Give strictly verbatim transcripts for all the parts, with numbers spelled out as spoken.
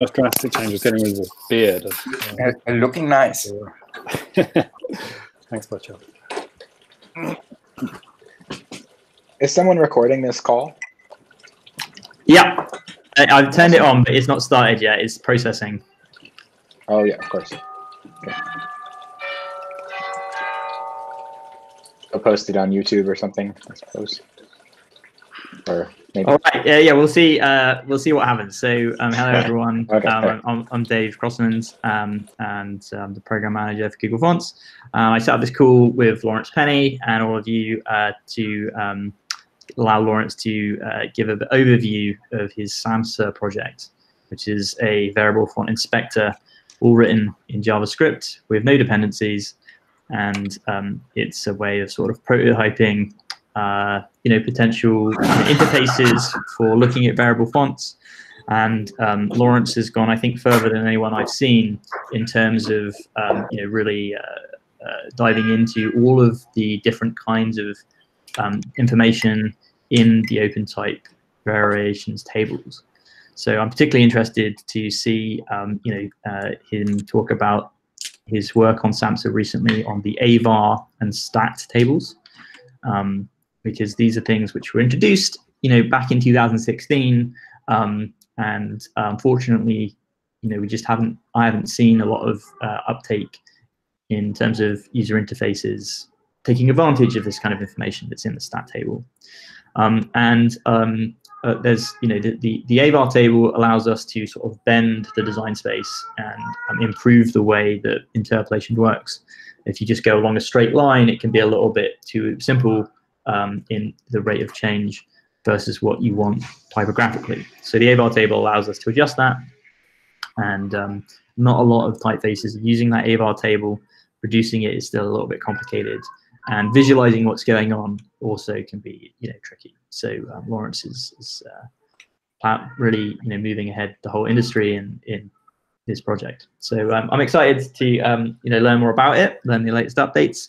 most drastic change was getting rid of this beard. And, uh, looking nice. Thanks, Butcher. Is someone recording this call? Yeah, I, I've turned it on, but it's not started yet. It's processing. Oh yeah, of course. Okay. I'll post it on YouTube or something, I suppose. Or maybe. All right. Yeah, yeah. We'll see. Uh, we'll see what happens. So, um, hello everyone. Okay. um, I'm, I'm Dave Crossman, um, and I'm the program manager for Google Fonts. Um, I set up this call with Lawrence Penney and all of you uh, to. Um, allow Lawrence to uh, give an overview of his Samsa project, which is a variable font inspector, all written in JavaScript with no dependencies. And um, it's a way of sort of prototyping, uh, you know, potential interfaces for looking at variable fonts. And um, Lawrence has gone, I think, further than anyone I've seen in terms of, um, you know, really uh, uh, diving into all of the different kinds of Um, information in the OpenType variations tables. So I'm particularly interested to see um, you know, uh, him talk about his work on Samsa recently on the Avar and STAT tables, um, because these are things which were introduced, you know, back in two thousand sixteen, um, and unfortunately, you know, we just haven't, I haven't seen a lot of uh, uptake in terms of user interfaces taking advantage of this kind of information that's in the stat table. Um, and um, uh, there's, you know, the, the, the Avar table allows us to sort of bend the design space and um, improve the way that interpolation works. If you just go along a straight line, it can be a little bit too simple um, in the rate of change versus what you want typographically. So the Avar table allows us to adjust that. And um, not a lot of typefaces are using that Avar table. Producing it is still a little bit complicated. And visualizing what's going on also can be, you know, tricky. So um, Lawrence is, is uh, really, you know, moving ahead the whole industry in in his project. So um, I'm excited to, um, you know, learn more about it, learn the latest updates.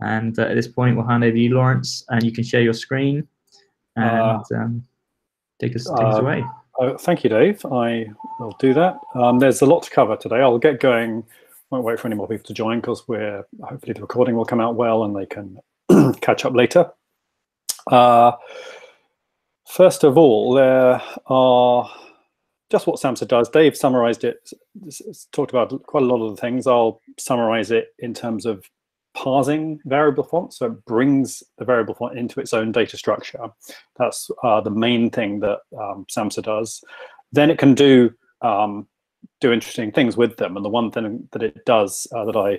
And uh, at this point, we'll hand over to you, Lawrence, and you can share your screen and uh, um, take us, take uh, us away. Uh, thank you, Dave. I will do that. Um, there's a lot to cover today. I'll get going. Won't wait for any more people to join because we're hopefully the recording will come out well and they can catch up later. Uh, first of all, there are just what Samsa does. Dave summarized it, it's talked about quite a lot of the things. I'll summarize it in terms of parsing variable fonts. So it brings the variable font into its own data structure. That's uh, the main thing that um, Samsa does. Then it can do um, do interesting things with them, and the one thing that it does uh, that I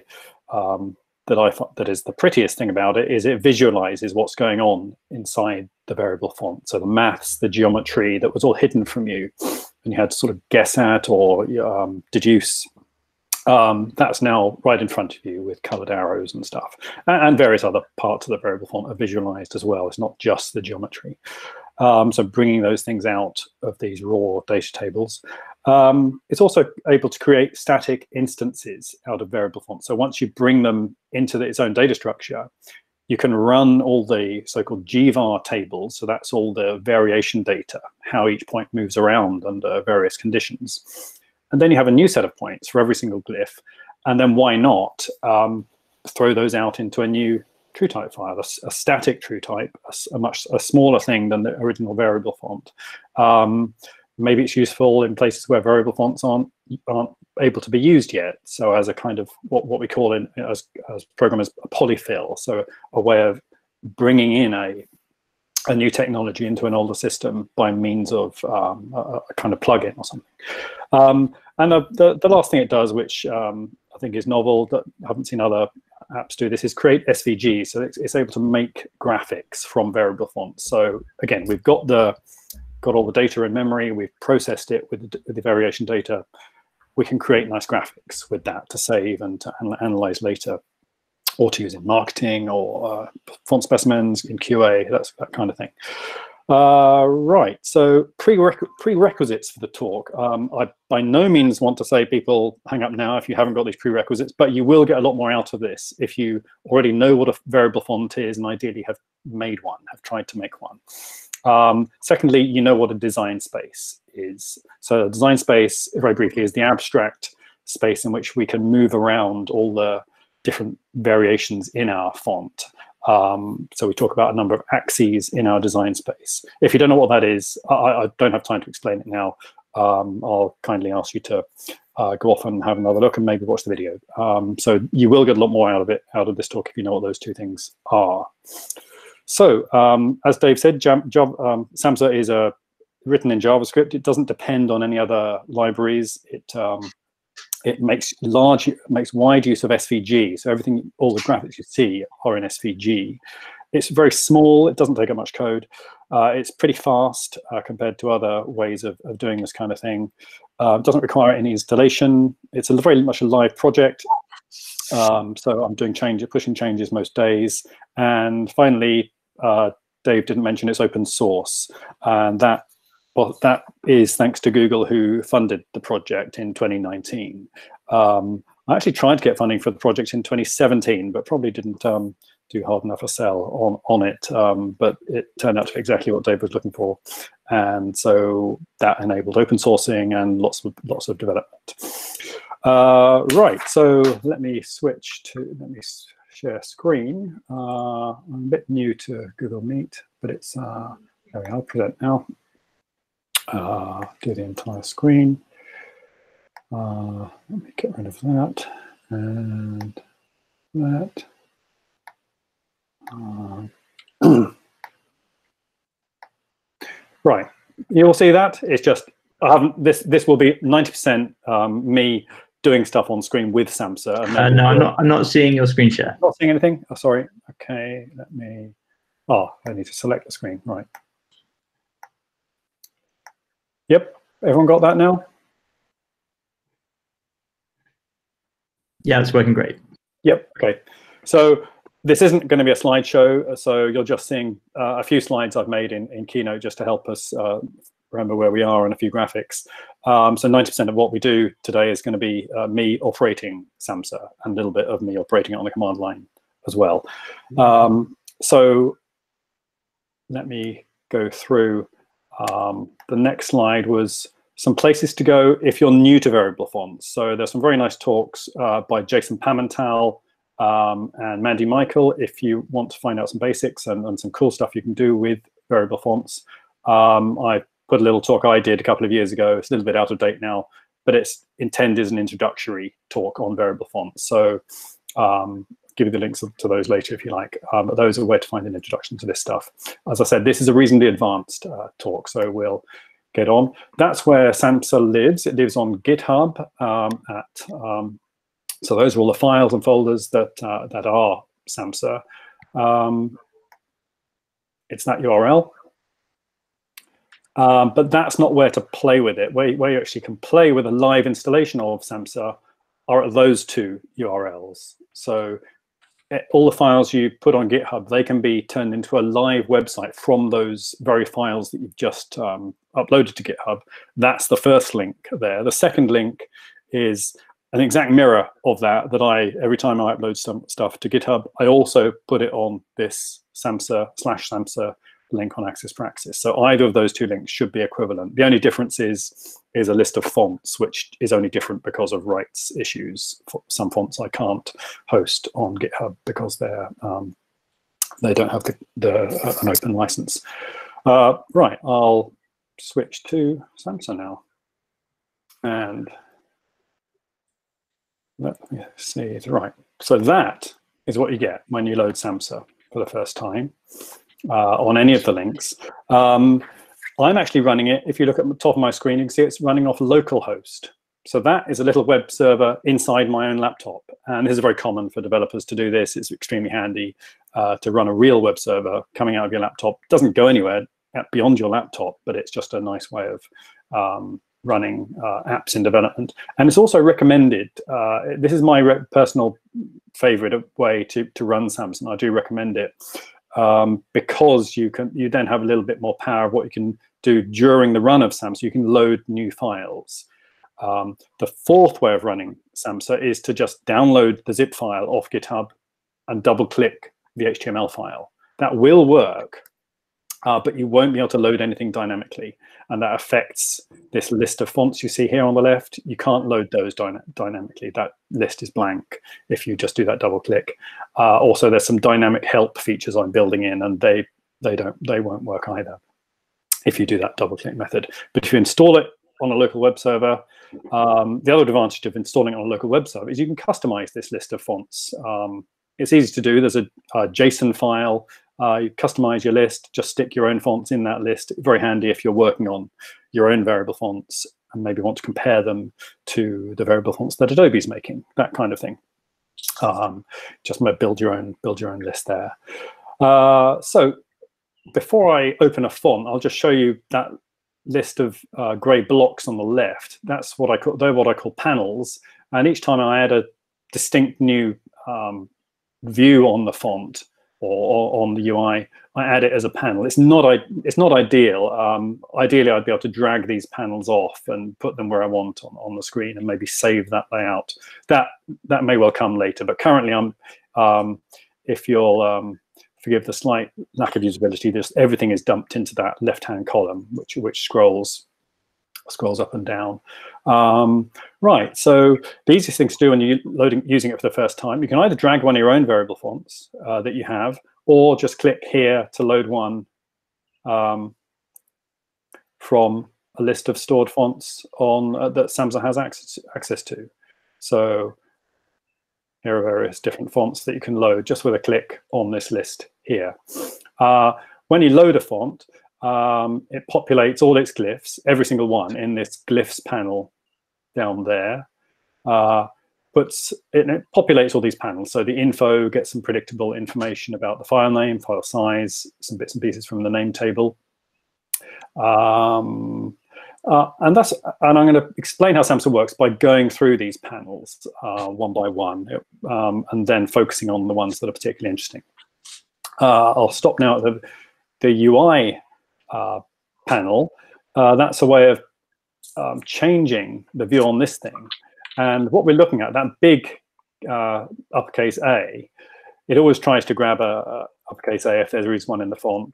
um, that I that is the prettiest thing about it is it visualizes what's going on inside the variable font. So the maths, the geometry that was all hidden from you, and you had to sort of guess at or um, deduce. Um, that's now right in front of you with colored arrows and stuff, and, and various other parts of the variable font are visualized as well. It's not just the geometry. Um, so bringing those things out of these raw data tables. Um, it's also able to create static instances out of variable fonts. So once you bring them into the, its own data structure, you can run all the so-called G V A R tables. So that's all the variation data, how each point moves around under various conditions. And then you have a new set of points for every single glyph. And then why not um, throw those out into a new TrueType file, a, a static TrueType, a, a much a smaller thing than the original variable font. Um, Maybe it's useful in places where variable fonts aren't aren't able to be used yet. So as a kind of what what we call in as as programmers a polyfill, so a way of bringing in a a new technology into an older system by means of um, a, a kind of plugin or something. Um, and the, the the last thing it does, which um, I think is novel, that I haven't seen other apps do this, is create S V G. So it's, it's able to make graphics from variable fonts. So again, we've got the got all the data in memory, we've processed it with the, with the variation data, we can create nice graphics with that to save and to an analyze later, or to use in marketing or uh, font specimens in Q A, that's that kind of thing. Uh, right, so prerequ prerequisites for the talk. Um, I by no means want to say people hang up now if you haven't got these prerequisites, but you will get a lot more out of this if you already know what a variable font is and ideally have made one, have tried to make one. Um, secondly, you know what a design space is, so design space, very briefly, is the abstract space in which we can move around all the different variations in our font. Um, so we talk about a number of axes in our design space. If you don't know what that is, I, I don't have time to explain it now. Um, I'll kindly ask you to uh, go off and have another look and maybe watch the video. Um, so you will get a lot more out of it, out of this talk, if you know what those two things are. So um, as Dave said, Jam, Jam, um, Samsa is uh, written in JavaScript. It doesn't depend on any other libraries. It um, it makes large, makes wide use of S V G. So everything, all the graphics you see are in S V G. It's very small. It doesn't take up much code. Uh, it's pretty fast uh, compared to other ways of, of doing this kind of thing. Uh, it doesn't require any installation. It's a very much a live project. Um, so I'm doing changes, pushing changes most days. And finally, uh, Dave didn't mention it's open source, and that well, that is thanks to Google, who funded the project in twenty nineteen. Um, I actually tried to get funding for the project in twenty seventeen, but probably didn't um, do hard enough a sell on, on it. Um, but it turned out to be exactly what Dave was looking for. And so that enabled open sourcing and lots of, lots of development. Uh, right, so let me switch to, let me share screen. Uh, I'm a bit new to Google Meet, but it's, uh, there we are, present now. Uh, do the entire screen. Uh, let me get rid of that and that. Uh, right, you will see that it's just I haven't. This this will be ninety percent um, me doing stuff on screen with Samsa. And uh, no, I'm not. I'm not seeing your screen share. Not seeing anything. Oh, sorry. Okay, let me. Oh, I need to select the screen. Right. Yep, everyone got that now? Yeah, it's working great. Yep, okay. So this isn't going to be a slideshow, so you're just seeing uh, a few slides I've made in, in Keynote just to help us uh, remember where we are and a few graphics. Um, so ninety percent of what we do today is going to be uh, me operating Samsa and a little bit of me operating it on the command line as well. Um, so let me go through. Um, the next slide was some places to go if you're new to variable fonts. So there's some very nice talks uh, by Jason Pamantal um, and Mandy Michael if you want to find out some basics and, and some cool stuff you can do with variable fonts. Um, I put a little talk I did a couple of years ago. It's a little bit out of date now, but it's intended as an introductory talk on variable fonts. So um, give you the links to those later if you like. Um, but those are where to find an introduction to this stuff. As I said, this is a reasonably advanced uh, talk, so we'll get on. That's where Samsa lives. It lives on GitHub. Um, at um, so those are all the files and folders that uh, that are Samsa. Um, it's that U R L. Um, but that's not where to play with it. Where, where you actually can play with a live installation of Samsa are at those two U R Ls. So all the files you put on GitHub, they can be turned into a live website from those very files that you've just um, uploaded to GitHub. That's the first link there. The second link is an exact mirror of that, that I, every time I upload some stuff to GitHub, I also put it on this Samsa slash Samsa link on Axis Praxis. So either of those two links should be equivalent. The only difference is, is a list of fonts, which is only different because of rights issues. Some fonts I can't host on GitHub because they're um, they don't have the, the uh, an open license. Uh, right, I'll switch to Samsa now, and let me see. Right, so that is what you get when you load Samsa for the first time. Uh, on any of the links. Um, I'm actually running it. If you look at the top of my screen, you can see it's running off localhost. So that is a little web server inside my own laptop. And this is very common for developers to do this. It's extremely handy uh, to run a real web server coming out of your laptop. It doesn't go anywhere beyond your laptop, but it's just a nice way of um, running uh, apps in development. And it's also recommended. Uh, this is my re personal favorite way to, to run Samsa. I do recommend it. Um, because you can, you then have a little bit more power of what you can do during the run of Samsa. You can load new files. Um, the fourth way of running Samsa is to just download the zip file off GitHub and double-click the H T M L file. That will work, uh, but you won't be able to load anything dynamically. And that affects this list of fonts you see here on the left. You can't load those dyna dynamically. That list is blank if you just do that double click. Uh, also, there's some dynamic help features I'm building in, and they they don't they won't work either if you do that double click method. But if you install it on a local web server, um, the other advantage of installing it on a local web server is you can customize this list of fonts. Um, it's easy to do. There's a, a JSON file. Uh, you customize your list, just stick your own fonts in that list. Very handy if you're working on your own variable fonts and maybe want to compare them to the variable fonts that Adobe's making, that kind of thing. Um, just build your own, build your own list there. Uh, so before I open a font, I'll just show you that list of uh, gray blocks on the left. That's what I call, they're what I call panels. And each time I add a distinct new um, view on the font, or on the U I, I add it as a panel. It's not, it's not ideal. Um, ideally, I'd be able to drag these panels off and put them where I want on, on the screen and maybe save that layout. That that may well come later, but currently, I'm, um, if you'll um, forgive the slight lack of usability, this, everything is dumped into that left-hand column, which, which scrolls, scrolls up and down. Um, right, so the easiest thing to do when you're loading, using it for the first time, you can either drag one of your own variable fonts uh, that you have, or just click here to load one um, from a list of stored fonts on uh, that Samsa has access, access to. So here are various different fonts that you can load just with a click on this list here. Uh, when you load a font, Um, it populates all its glyphs, every single one, in this glyphs panel down there. Uh, puts, it, it populates all these panels. So the info gets some predictable information about the file name, file size, some bits and pieces from the name table. Um, uh, and that's, and I'm going to explain how Samsa works by going through these panels uh, one by one, it, um, and then focusing on the ones that are particularly interesting. Uh, I'll stop now at the, the U I Uh, panel. Uh, that's a way of um, changing the view on this thing. And what we're looking at, that big uh, uppercase A, it always tries to grab a, a uppercase A if there is one in the font.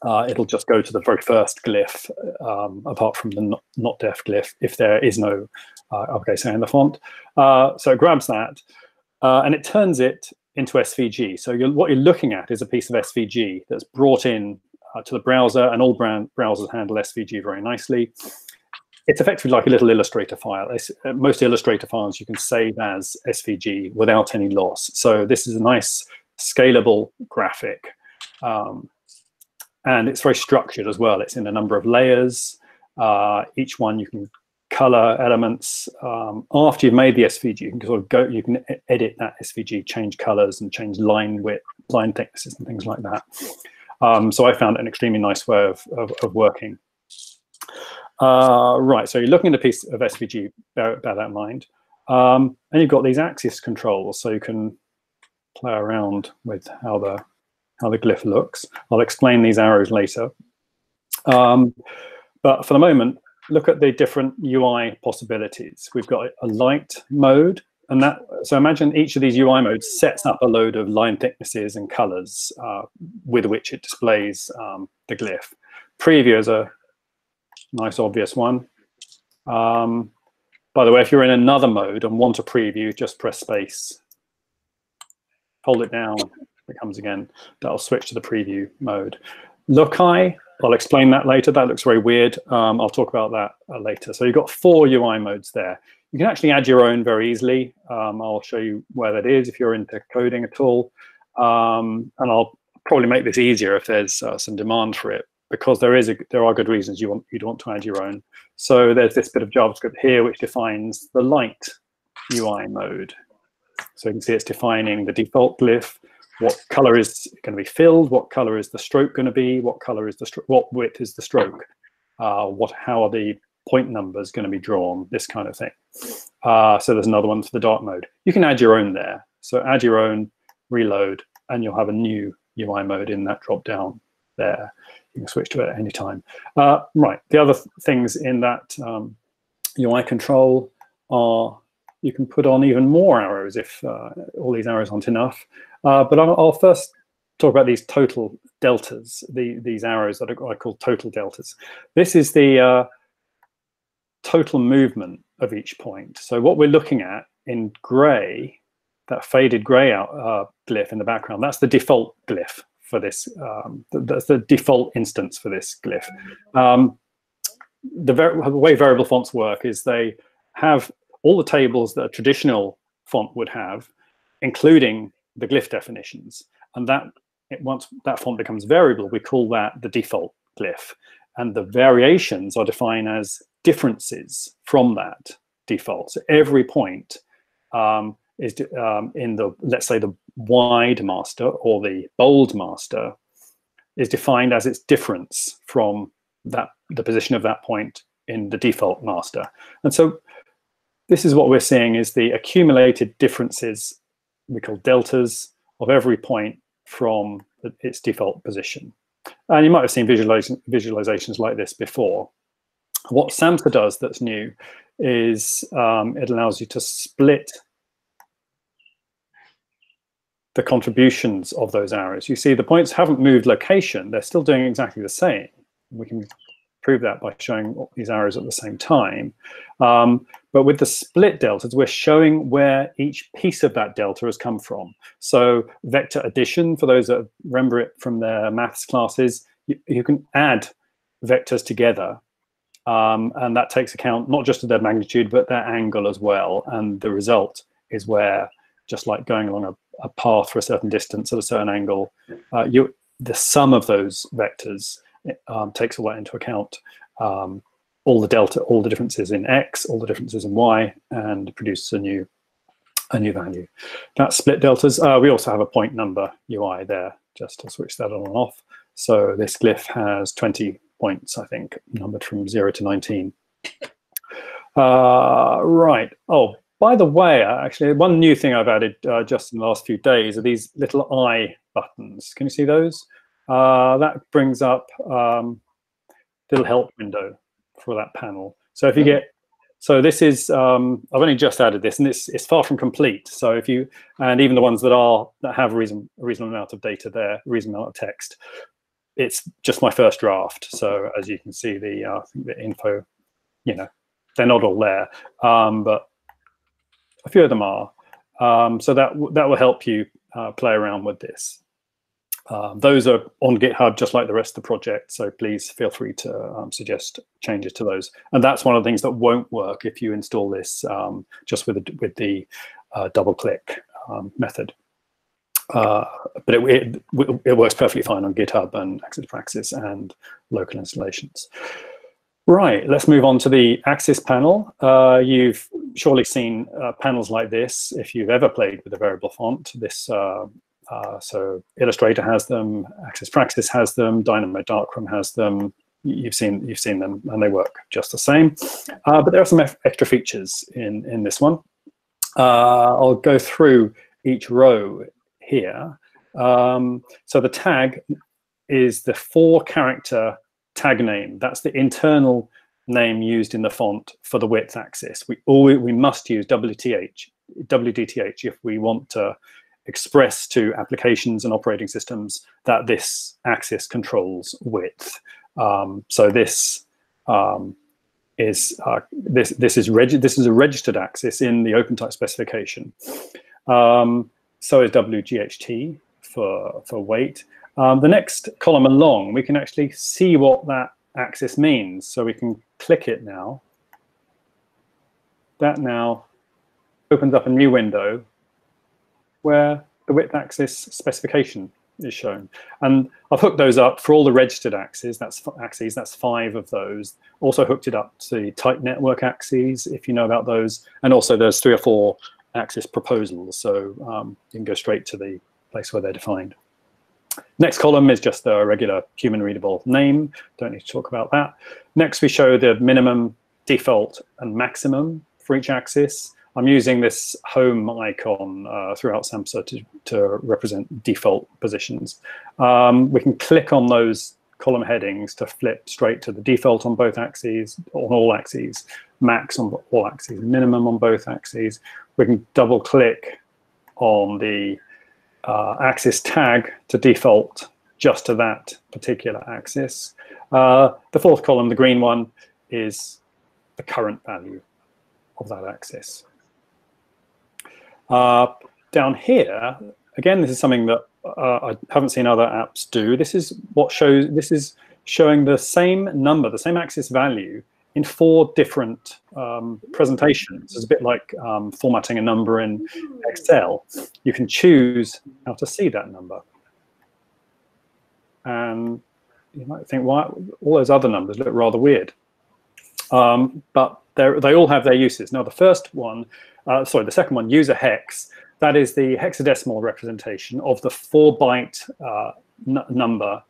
Uh, it'll just go to the very first glyph, um, apart from the not, not def glyph, if there is no uh, uppercase A in the font. Uh, so it grabs that uh, and it turns it into S V G. So you're, what you're looking at is a piece of S V G that's brought in Uh, to the browser, and all brand browsers handle S V G very nicely. It's effectively like a little Illustrator file. It's, uh, most Illustrator files you can save as S V G without any loss. So this is a nice scalable graphic. Um, and it's very structured as well. It's in a number of layers. Uh, each one you can color elements. Um, after you've made the S V G, you can sort of go, you can edit that S V G, change colors and change line width, line thicknesses and things like that. Um, so I found an extremely nice way of, of, of working. Uh, right, so you're looking at a piece of S V G, bear, bear that in mind. Um, and you've got these axis controls, so you can play around with how the, how the glyph looks. I'll explain these arrows later. Um, but for the moment, look at the different U I possibilities. We've got a light mode. And that, so imagine each of these U I modes sets up a load of line thicknesses and colors uh, with which it displays um, the glyph. Preview is a nice obvious one. Um, by the way, if you're in another mode and want to preview, just press space. Hold it down, it comes again. That'll switch to the preview mode. Loci, I'll explain that later. That looks very weird. Um, I'll talk about that uh, later. So you've got four U I modes there. You can actually add your own very easily. Um, I'll show you where that is if you're into coding at all. Um, and I'll probably make this easier if there's uh, some demand for it, because there is a, there are good reasons you want, you'd want to add your own. So there's this bit of JavaScript here which defines the light U I mode. So you can see it's defining the default glyph, what color is going to be filled, what color is the stroke going to be, what color is the what width is the stroke, uh, what how are the point numbers going to be drawn, this kind of thing. Uh, so there's another one for the dark mode. You can add your own there. So add your own, reload, and you'll have a new U I mode in that drop down there. You can switch to it at any time. Uh, right, the other th things in that um, U I control are, you can put on even more arrows if uh, all these arrows aren't enough. Uh, but I'll, I'll first talk about these total deltas, the, these arrows that I call total deltas. This is the uh, total movement of each point. So what we're looking at in gray, that faded gray out, uh, glyph in the background, that's the default glyph for this, um, that's the default instance for this glyph. Um, the, the way variable fonts work is they have all the tables that a traditional font would have, including the glyph definitions. And that it, once that font becomes variable, we call that the default glyph. And the variations are defined as differences from that default. So every point um, is um, in the, let's say, the wide master or the bold master is defined as its difference from that, the position of that point in the default master. And so this is what we're seeing is the accumulated differences, we call deltas, of every point from its default position. And you might have seen visualiz visualizations like this before. What Samsa does that's new is um, it allows you to split the contributions of those arrows. You see the points haven't moved location, they're still doing exactly the same. We can prove that by showing these arrows at the same time. Um, but with the split deltas, we're showing where each piece of that delta has come from. So vector addition, for those that remember it from their maths classes, you, you can add vectors together. Um, and that takes account not just of their magnitude, but their angle as well. And the result is where, just like going along a, a path for a certain distance at a certain angle, uh, you, the sum of those vectors um, takes all that into account, um, all the delta, all the differences in X, all the differences in Y, and produces a new, a new value. That's split deltas. Uh, we also have a point number U I there, just to switch that on and off. So this glyph has twenty points, I think, numbered from zero to nineteen. Uh, right. Oh, by the way, actually, one new thing I've added uh, just in the last few days are these little eye buttons. Can you see those? Uh, that brings up um, little help window for that panel. So if you get, so this is, um, I've only just added this, and this is far from complete. So if you, and even the ones that are, that have a, reason, a reasonable amount of data there, a reasonable amount of text, it's just my first draft. So as you can see, the uh, the info, you know, they're not all there, um, but a few of them are. Um, so that that will help you uh, play around with this. Um, those are on GitHub, just like the rest of the project. So please feel free to um, suggest changes to those. And that's one of the things that won't work if you install this um, just with the, with the uh, double click um, method. Uh, but it, it, it works perfectly fine on GitHub and Axis Praxis and local installations. Right, let's move on to the Axis panel. Uh, you've surely seen uh, panels like this if you've ever played with a variable font. This, uh, uh, so Illustrator has them, Axis Praxis has them, Dynamo Darkroom has them. You've seen you've seen them, and they work just the same. Uh, but there are some extra features in in this one. Uh, I'll go through each row here. Um, so the tag is the four character tag name. That's the internal name used in the font for the width axis. We always, we must use W D T H if we want to express to applications and operating systems that this axis controls width. Um, so this um, is uh, this this is reg this is a registered axis in the OpenType specification. Um, So is W G H T for, for weight. Um, the next column along, we can actually see what that axis means. So we can click it now. That now opens up a new window where the width axis specification is shown. And I've hooked those up for all the registered axes, that's axes, that's five of those. Also hooked it up to type network axes, if you know about those. And also there's three or four axis proposals, so um, you can go straight to the place where they're defined. Next column is just the regular human readable name, don't need to talk about that. Next we show the minimum, default and maximum for each axis. I'm using this home icon uh, throughout Samsa to, to represent default positions. Um, we can click on those column headings to flip straight to the default on both axes, on all axes, max on all axes, minimum on both axes. We can double click on the uh, axis tag to default just to that particular axis. Uh, the fourth column, the green one, is the current value of that axis. Uh, down here, again, this is something that uh, I haven't seen other apps do. This is what shows. This is showing the same number, the same axis value, in four different um, presentations. It's a bit like um, formatting a number in Excel. You can choose how to see that number. And you might think, why all those other numbers look rather weird. Um, but they all have their uses. Now the first one, uh, sorry, the second one, user hex, that is the hexadecimal representation of the four byte uh, number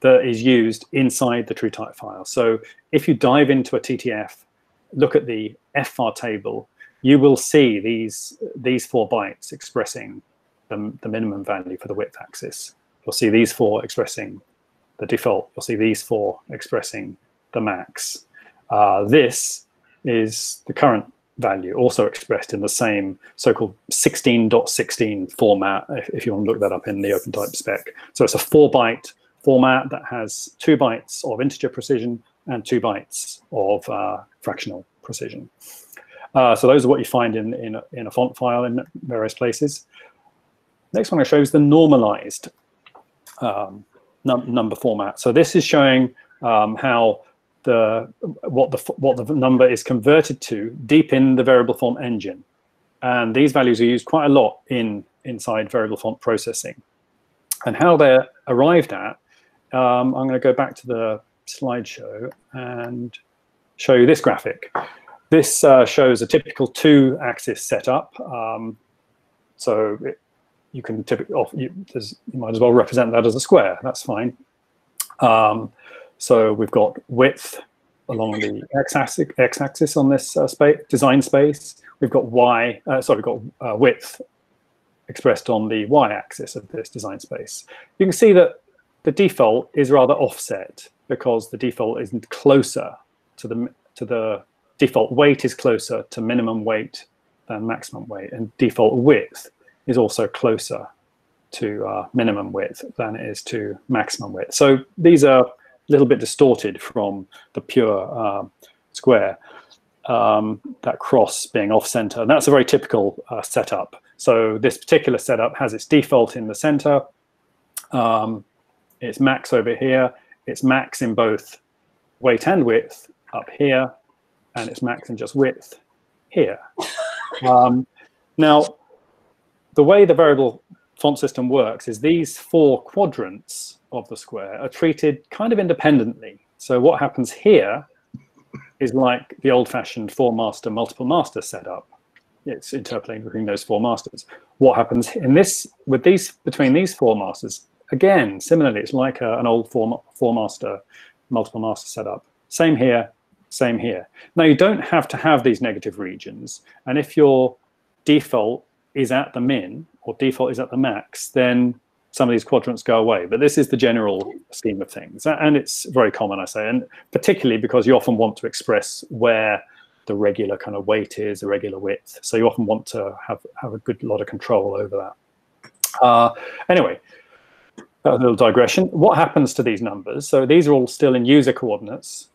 that is used inside the TrueType file. So if you dive into a T T F, look at the F var table, you will see these these four bytes expressing the, the minimum value for the width axis. You'll see these four expressing the default. You'll see these four expressing the max. Uh, this is the current value, also expressed in the same so-called sixteen dot sixteen format, if, if you want to look that up in the OpenType spec. So it's a four byte format that has two bytes of integer precision and two bytes of uh, fractional precision. Uh, so those are what you find in, in, a, in a font file in various places. Next one I show is the normalized um, num number format. So this is showing um, how the what the what the number is converted to deep in the variable font engine, and these values are used quite a lot in inside variable font processing. And how they're arrived at, um, I'm going to go back to the slideshow and show you this graphic. This uh, shows a typical two-axis setup. Um, so it, you can typically, oh, you, you might as well represent that as a square. That's fine. Um, so we've got width along the x-axis, x-axis on this uh, space, design space. We've got y. Uh, sorry, we've got uh, width expressed on the y-axis of this design space. You can see that the default is rather offset because the default isn't closer to the to the default weight is closer to minimum weight than maximum weight, and default width is also closer to uh, minimum width than it is to maximum width. So these are a little bit distorted from the pure uh, square. Um, that cross being off center, and that's a very typical uh, setup. So this particular setup has its default in the center, um, its max over here, its max in both weight and width up here, and its max in just width here. Um, now, the way the variable font system works is these four quadrants of the square are treated kind of independently. So what happens here is like the old-fashioned four-master, multiple-master setup. It's interpolating between those four masters. What happens in this with these between these four masters? Again, similarly, it's like a, an old four four master, multiple master setup. Same here, same here. Now you don't have to have these negative regions, and if your default is at the min or default is at the max, then some of these quadrants go away. But this is the general scheme of things, and it's very common, I say, and particularly because you often want to express where the regular kind of weight is, the regular width. So you often want to have, have a good lot of control over that. Uh, anyway, that was a little digression. What happens to these numbers? So these are all still in user coordinates.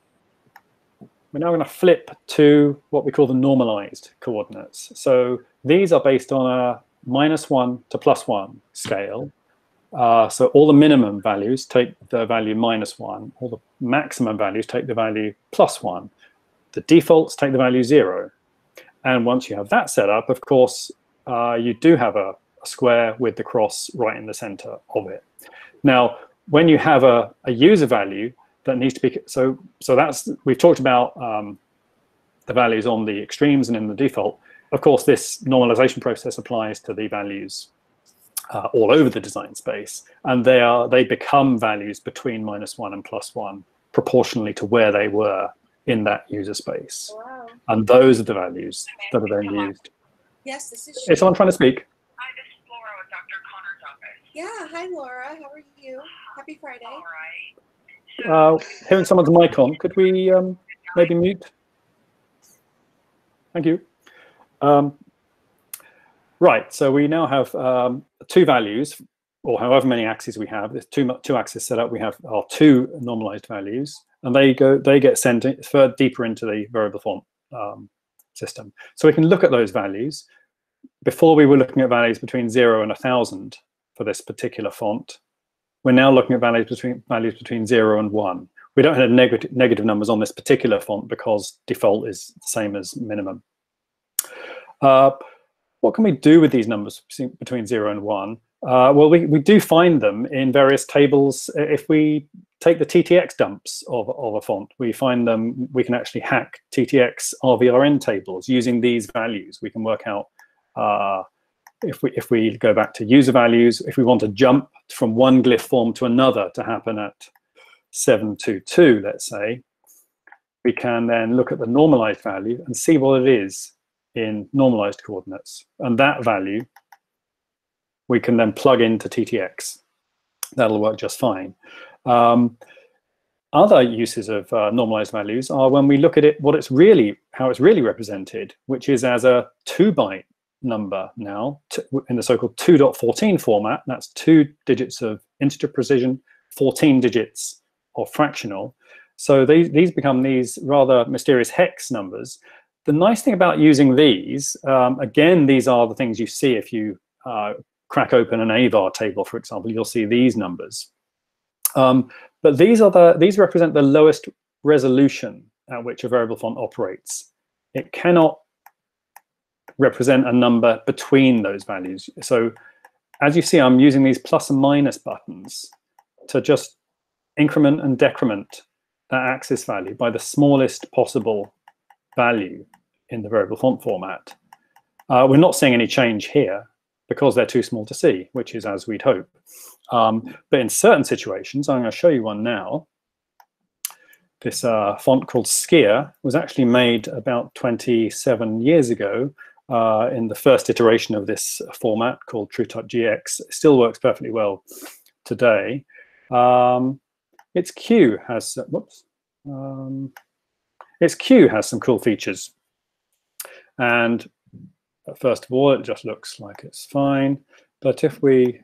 We're now going to flip to what we call the normalized coordinates. So these are based on a minus one to plus one scale. Uh, so all the minimum values take the value minus one, all the maximum values take the value plus one. The defaults take the value zero. And once you have that set up, of course, uh, you do have a, a square with the cross right in the center of it. Now, when you have a, a user value that needs to be, so so that's, we've talked about um, the values on the extremes and in the default. Of course, this normalization process applies to the values uh, all over the design space. And they are, they become values between minus one and plus one proportionally to where they were in that user space. Wow. And those are the values that are then used. Yes, this is. Is someone trying to speak? Hi, this is Laura with Doctor Connor's office. Yeah, hi Laura, how are you? Happy Friday. All right. So, uh, hearing someone's mic on, could we um, maybe mute? Thank you. Um, Right, so we now have um, two values, or however many axes we have. There's two two axes set up. We have our two normalized values, and they go they get sent further deeper into the variable form um, system. So we can look at those values. Before we were looking at values between zero and a thousand for this particular font. We're now looking at values between values between zero and one. We don't have negative negative numbers on this particular font because default is the same as minimum. Uh, what can we do with these numbers between zero and one? Uh, well, we, we do find them in various tables. If we take the T T X dumps of, of a font, we find them, we can actually hack T T X R V R N tables using these values. We can work out, uh, if we if we go back to user values, if we want to jump from one glyph form to another to happen at seven two two, let's say, we can then look at the normalized value and see what it is in normalized coordinates. And that value we can then plug into T T X. That'll work just fine. Um, other uses of uh, normalized values are when we look at it, what it's really, how it's really represented, which is as a two byte number now in the so-called two point fourteen format. That's two digits of integer precision, fourteen digits of fractional. So they, these become these rather mysterious hex numbers. The nice thing about using these, um, again, these are the things you see if you uh, crack open an Avar table, for example. You'll see these numbers. Um, but these are the these represent the lowest resolution at which a variable font operates. It cannot represent a number between those values. So as you see, I'm using these plus and minus buttons to just increment and decrement that axis value by the smallest possible value in the variable font format. Uh, we're not seeing any change here because they're too small to see, which is as we'd hope. Um, but in certain situations, I'm going to show you one now. This uh, font called Skier was actually made about twenty-seven years ago uh, in the first iteration of this format called TrueType G X. It still works perfectly well today. Um, its Q has, whoops, um, its Q has some cool features. And first of all, it just looks like it's fine. But if we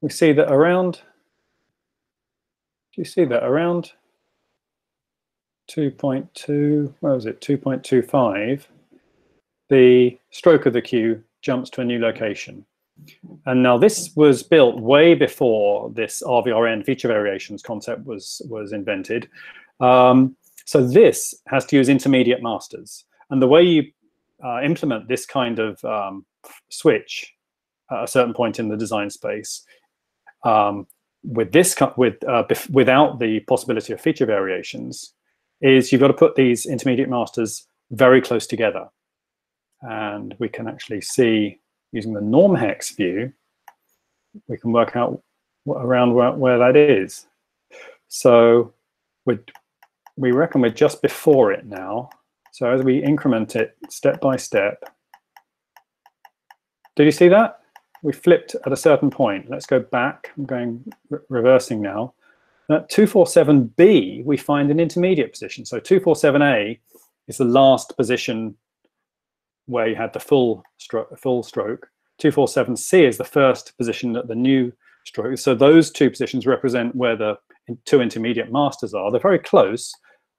we see that around, do you see that around two point two, where was it, two point two five, the stroke of the Q jumps to a new location. And now this was built way before this R V R N feature variations concept was, was invented. Um, so this has to use intermediate masters. And the way you uh, implement this kind of um, switch at a certain point in the design space um, with this, with uh, without the possibility of feature variations, is you've got to put these intermediate masters very close together. And we can actually see, using the norm hex view, we can work out what, around where, where that is. So we'd, we reckon we're just before it now. So as we increment it step by step, did you see that? We flipped at a certain point. Let's go back. I'm going re reversing now. At two forty-seven B, we find an intermediate position. So two forty-seven A is the last position where you had the full stroke. Full stroke. two forty-seven C is the first position at the new stroke. So those two positions represent where the two intermediate masters are. They're very close,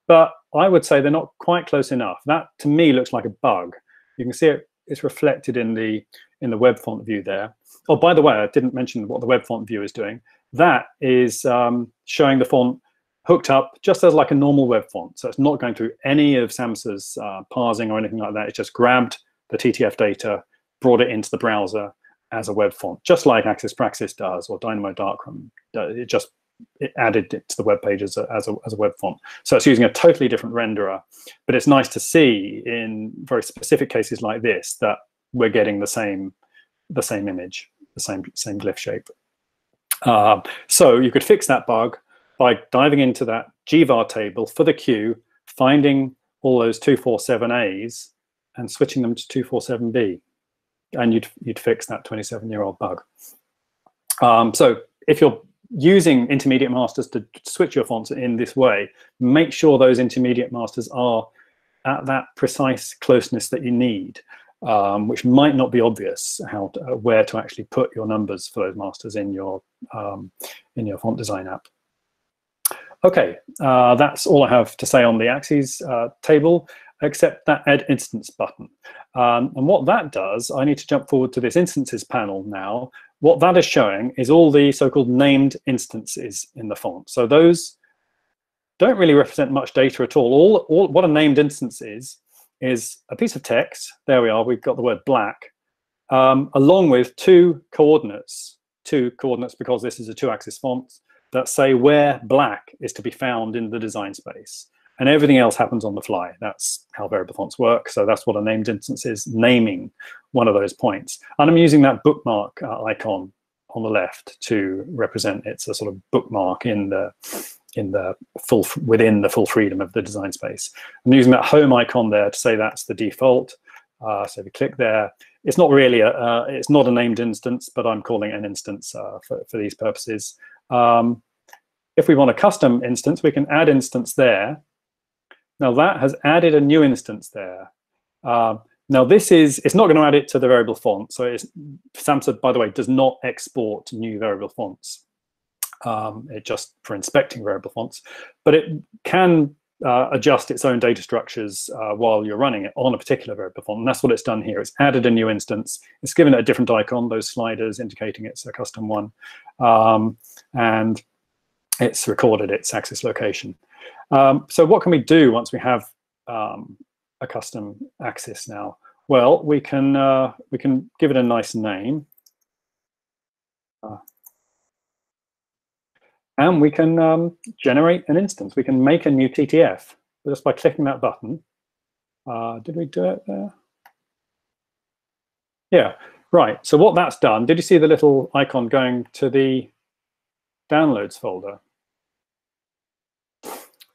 but I would say they're not quite close enough. That, to me, looks like a bug. You can see it, it's reflected in the in the web font view there. Oh, by the way, I didn't mention what the web font view is doing. That is um, showing the font hooked up just as like a normal web font. So it's not going through any of Samsa's uh, parsing or anything like that. It's just grabbed the T T F data, brought it into the browser as a web font, just like Axis Praxis does or Dynamo Darkroom. It just it added it to the web page as a, as, a, as a web font. So it's using a totally different renderer. But it's nice to see in very specific cases like this that we're getting the same the same image, the same, same glyph shape. Uh, so you could fix that bug by diving into that G var table for the Q, finding all those two forty-seven A's and switching them to two forty-seven B, and you'd, you'd fix that twenty-seven-year-old bug. Um, so if you're using intermediate masters to switch your fonts in this way, make sure those intermediate masters are at that precise closeness that you need. um, which might not be obvious how to, uh, where to actually put your numbers for those masters in your um, in your font design app. Okay, uh, that's all I have to say on the axes uh, table, except that add instance button. Um, and what that does, I need to jump forward to this instances panel now. What that is showing is all the so-called named instances in the font. So those don't really represent much data at all. All, all what a named instance is, is a piece of text. There we are, we've got the word black, um, along with two coordinates, two coordinates because this is a two-axis font, that say where black is to be found in the design space. And everything else happens on the fly. That's how variable fonts work. So that's what a named instance is, naming one of those points. And I'm using that bookmark uh, icon on the left to represent it's a sort of bookmark in the in the full within the full freedom of the design space. I'm using that home icon there to say that's the default. Uh, so if you click there, it's not really a uh, it's not a named instance, but I'm calling it an instance uh, for for these purposes. Um, if we want a custom instance, we can add instance there. Now that has added a new instance there. Uh, now this is, it's not going to add it to the variable font. So it's, Samsa, by the way, does not export new variable fonts. Um, it just for inspecting variable fonts, but it can uh, adjust its own data structures uh, while you're running it on a particular variable font. And that's what it's done here. It's added a new instance. It's given it a different icon, those sliders indicating it's a custom one. Um, and it's recorded its axis location. Um, so what can we do once we have um, a custom axis now? Well, we can uh, we can give it a nice name, uh, and we can um, generate an instance. We can make a new T T F just by clicking that button. Uh, did we do it there? Yeah, right. So what that's done? Did you see the little icon going to the downloads folder?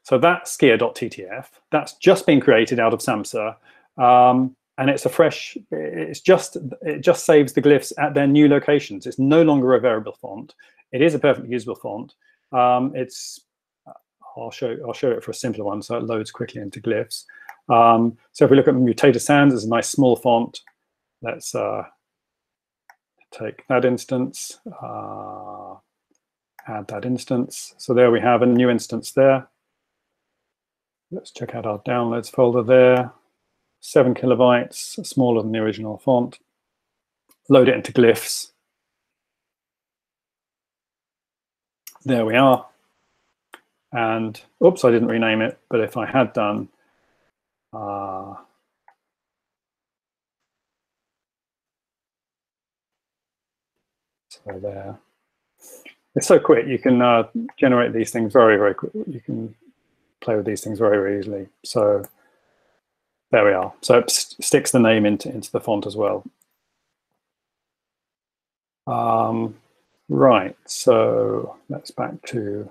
So that's skia dot T T F. That's just been created out of Samsa, um, and it's a fresh. It's just it just saves the glyphs at their new locations. It's no longer a variable font. It is a perfectly usable font. Um, it's. I'll show I'll show it for a simpler one, so it loads quickly into glyphs. Um, so if we look at Mutator Sans, it's a nice small font. Let's uh, take that instance. Uh, add that instance. So there we have a new instance there. Let's check out our downloads folder there. Seven kilobytes, smaller than the original font. Load it into glyphs. There we are. And oops, I didn't rename it, but if I had done, uh, so there. It's so quick. You can uh, generate these things very, very quickly. You can play with these things very, very easily. So there we are. So it sticks the name into, into the font as well. Um, right, so let's back to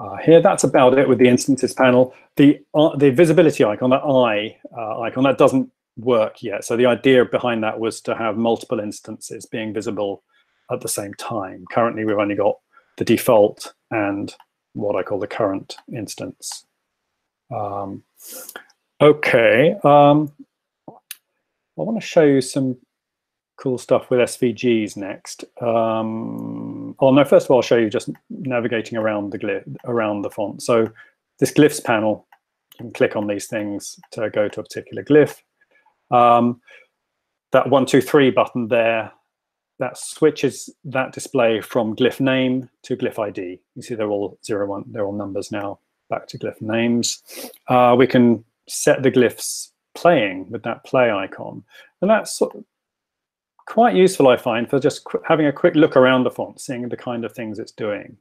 uh, here. That's about it with the instances panel. The, uh, the visibility icon, that eye uh, icon, that doesn't work yet. So the idea behind that was to have multiple instances being visible at the same time. Currently, we've only got the default and what I call the current instance. Um, okay, um, I want to show you some cool stuff with S V Gs next. Um, oh no, first of all, I'll show you just navigating around the glyph, around the font. So this glyphs panel, you can click on these things to go to a particular glyph. Um, that one, two, three button there, that switches that display from glyph name to glyph I D. You see they're all zero, one, they're all numbers now, back to glyph names. Uh, we can set the glyphs playing with that play icon. And that's sort of quite useful, I find, for just having a quick look around the font, seeing the kind of things it's doing.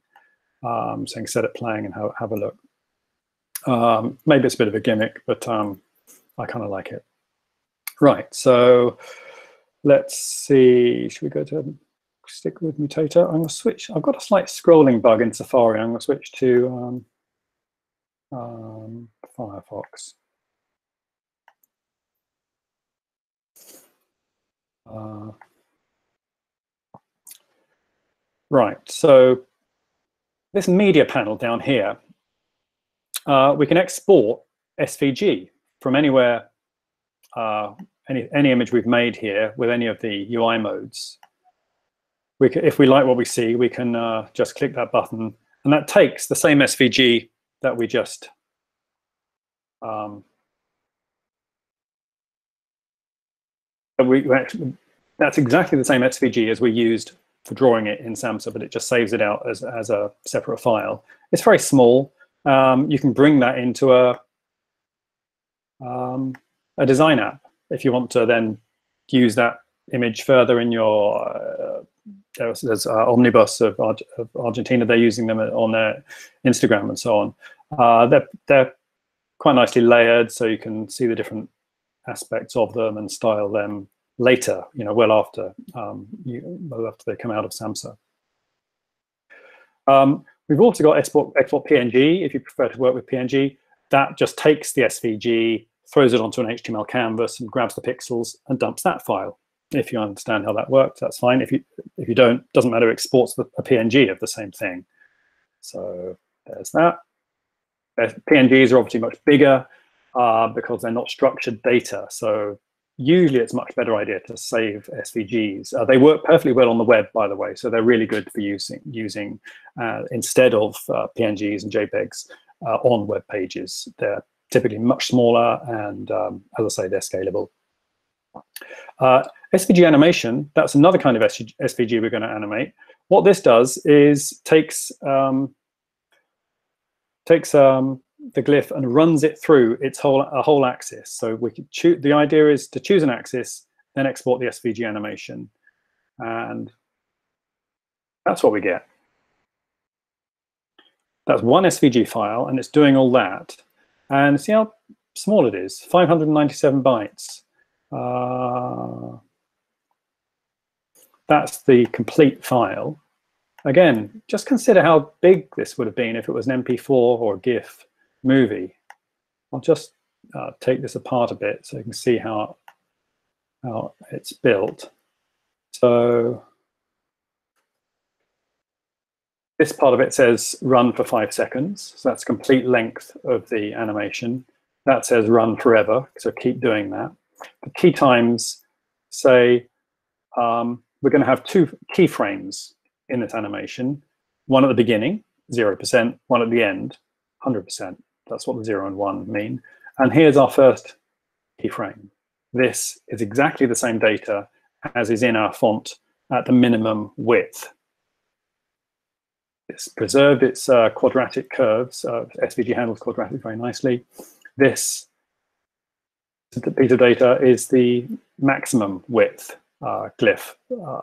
Um, saying set it playing and have, have a look. Um, maybe it's a bit of a gimmick, but um, I kind of like it. Right, so let's see, should we go to stick with Mutator? I'm going to switch. I've got a slight scrolling bug in Safari. I'm going to switch to um, um, Firefox. Uh, right, so this media panel down here, uh, we can export S V G from anywhere. Uh, any, any image we've made here with any of the U I modes. We can, if we like what we see, we can uh, just click that button, and that takes the same S V G that we just um, we actually, that's exactly the same S V G as we used for drawing it in Samsa, but it just saves it out as as a separate file. It's very small. Um, you can bring that into a um, a design app if you want to then use that image further in your. Uh, There's, there's uh, Omnibus of, Ar of Argentina. They're using them on their Instagram and so on. Uh, they're, they're quite nicely layered, so you can see the different aspects of them and style them later, you know, well after, um, you, well after they come out of Samsa. Um, we've also got export, export P N G, if you prefer to work with P N G. That just takes the S V G, throws it onto an H T M L canvas and grabs the pixels and dumps that file. If you understand how that works, that's fine. If you if you don't, doesn't matter. It exports the, a P N G of the same thing. So there's that. There's, P N Gs are obviously much bigger uh, because they're not structured data. So usually it's a much better idea to save S V Gs. Uh, they work perfectly well on the web, by the way. So they're really good for using using uh, instead of uh, P N Gs and JPEGs uh, on web pages. They're typically much smaller, and um, as I say, they're scalable. Uh, S V G animation, that's another kind of S V G we're going to animate. What this does is takes um, takes um, the glyph and runs it through its whole a whole axis. So we could choose. The idea is to choose an axis, then export the S V G animation, and that's what we get. That's one S V G file, and it's doing all that. And see how small it is: five hundred ninety-seven bytes. Uh, that's the complete file. Again, just consider how big this would have been if it was an M P four or a GIF movie. I'll just uh, take this apart a bit so you can see how, how it's built. So this part of it says run for five seconds. So that's complete length of the animation. That says run forever, so keep doing that. The key times say um, we're going to have two keyframes in this animation, one at the beginning, zero percent, one at the end, one hundred percent. That's what the zero and one mean. And here's our first keyframe. This is exactly the same data as is in our font at the minimum width. It's preserved its uh, quadratic curves. Uh, S V G handles quadratic very nicely. This the piece of data is the maximum width uh, glyph, uh,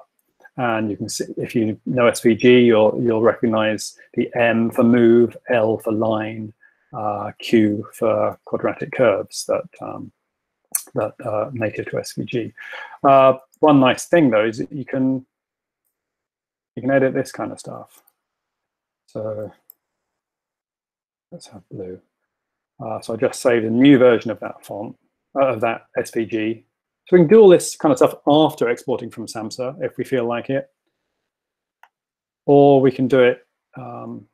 and you can see if you know S V G, you'll you'll recognise the M for move, L for line, uh, Q for quadratic curves that um, that uh, native to S V G. Uh, one nice thing though is that you can you can edit this kind of stuff. So let's have blue. Uh, so I just saved a new version of that font. of that S V G. So we can do all this kind of stuff after exporting from Samsa if we feel like it, or we can do it um,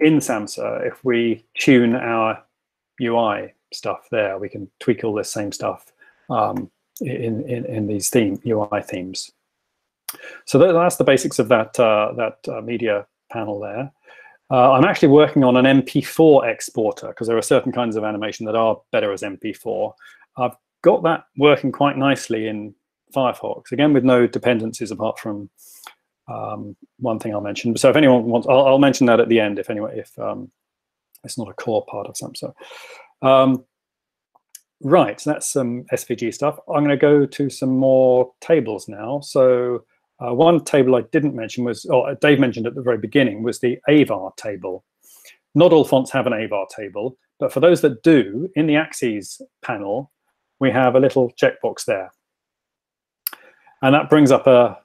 in Samsa if we tune our U I stuff there. We can tweak all this same stuff um, in, in, in these theme, U I themes. So that's the basics of that, uh, that uh, media panel there. Uh, I'm actually working on an M P four exporter because there are certain kinds of animation that are better as M P four. I've got that working quite nicely in Firefox, again with no dependencies apart from um, one thing I'll mention. So if anyone wants, I'll, I'll mention that at the end if anyone, if um, it's not a core part of Samsa. Um, right, so that's some S V G stuff. I'm going to go to some more tables now. So uh, one table I didn't mention was, or Dave mentioned at the very beginning, was the Avar table. Not all fonts have an Avar table, but for those that do, in the Axes panel, we have a little checkbox there, and that brings up a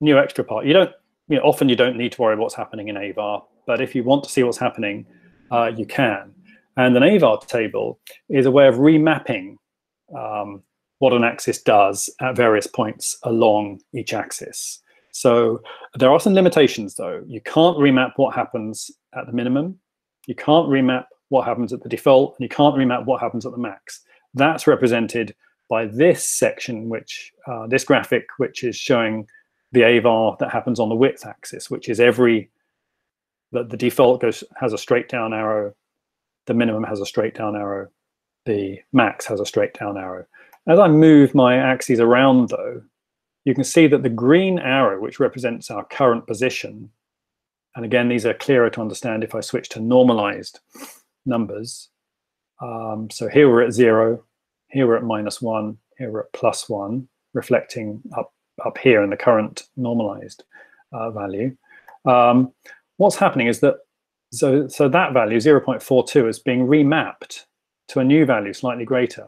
new extra part. You don't, you know, often you don't need to worry what's happening in Avar, but if you want to see what's happening, uh, you can. And an Avar table is a way of remapping um, what an axis does at various points along each axis. So there are some limitations, though. You can't remap what happens at the minimum. You can't remap what happens at the default, and you can't remap what happens at the max. That's represented by this section, which uh, this graphic, which is showing the Avar that happens on the width axis, which is every, the, the default goes has a straight down arrow, the minimum has a straight down arrow, the max has a straight down arrow. As I move my axes around though, you can see that the green arrow, which represents our current position, and again, these are clearer to understand if I switch to normalized numbers. Um, so here we're at zero, here we're at minus one, here we're at plus one, reflecting up, up here in the current normalized uh, value. Um, what's happening is that, so, so that value, zero point four two, is being remapped to a new value, slightly greater.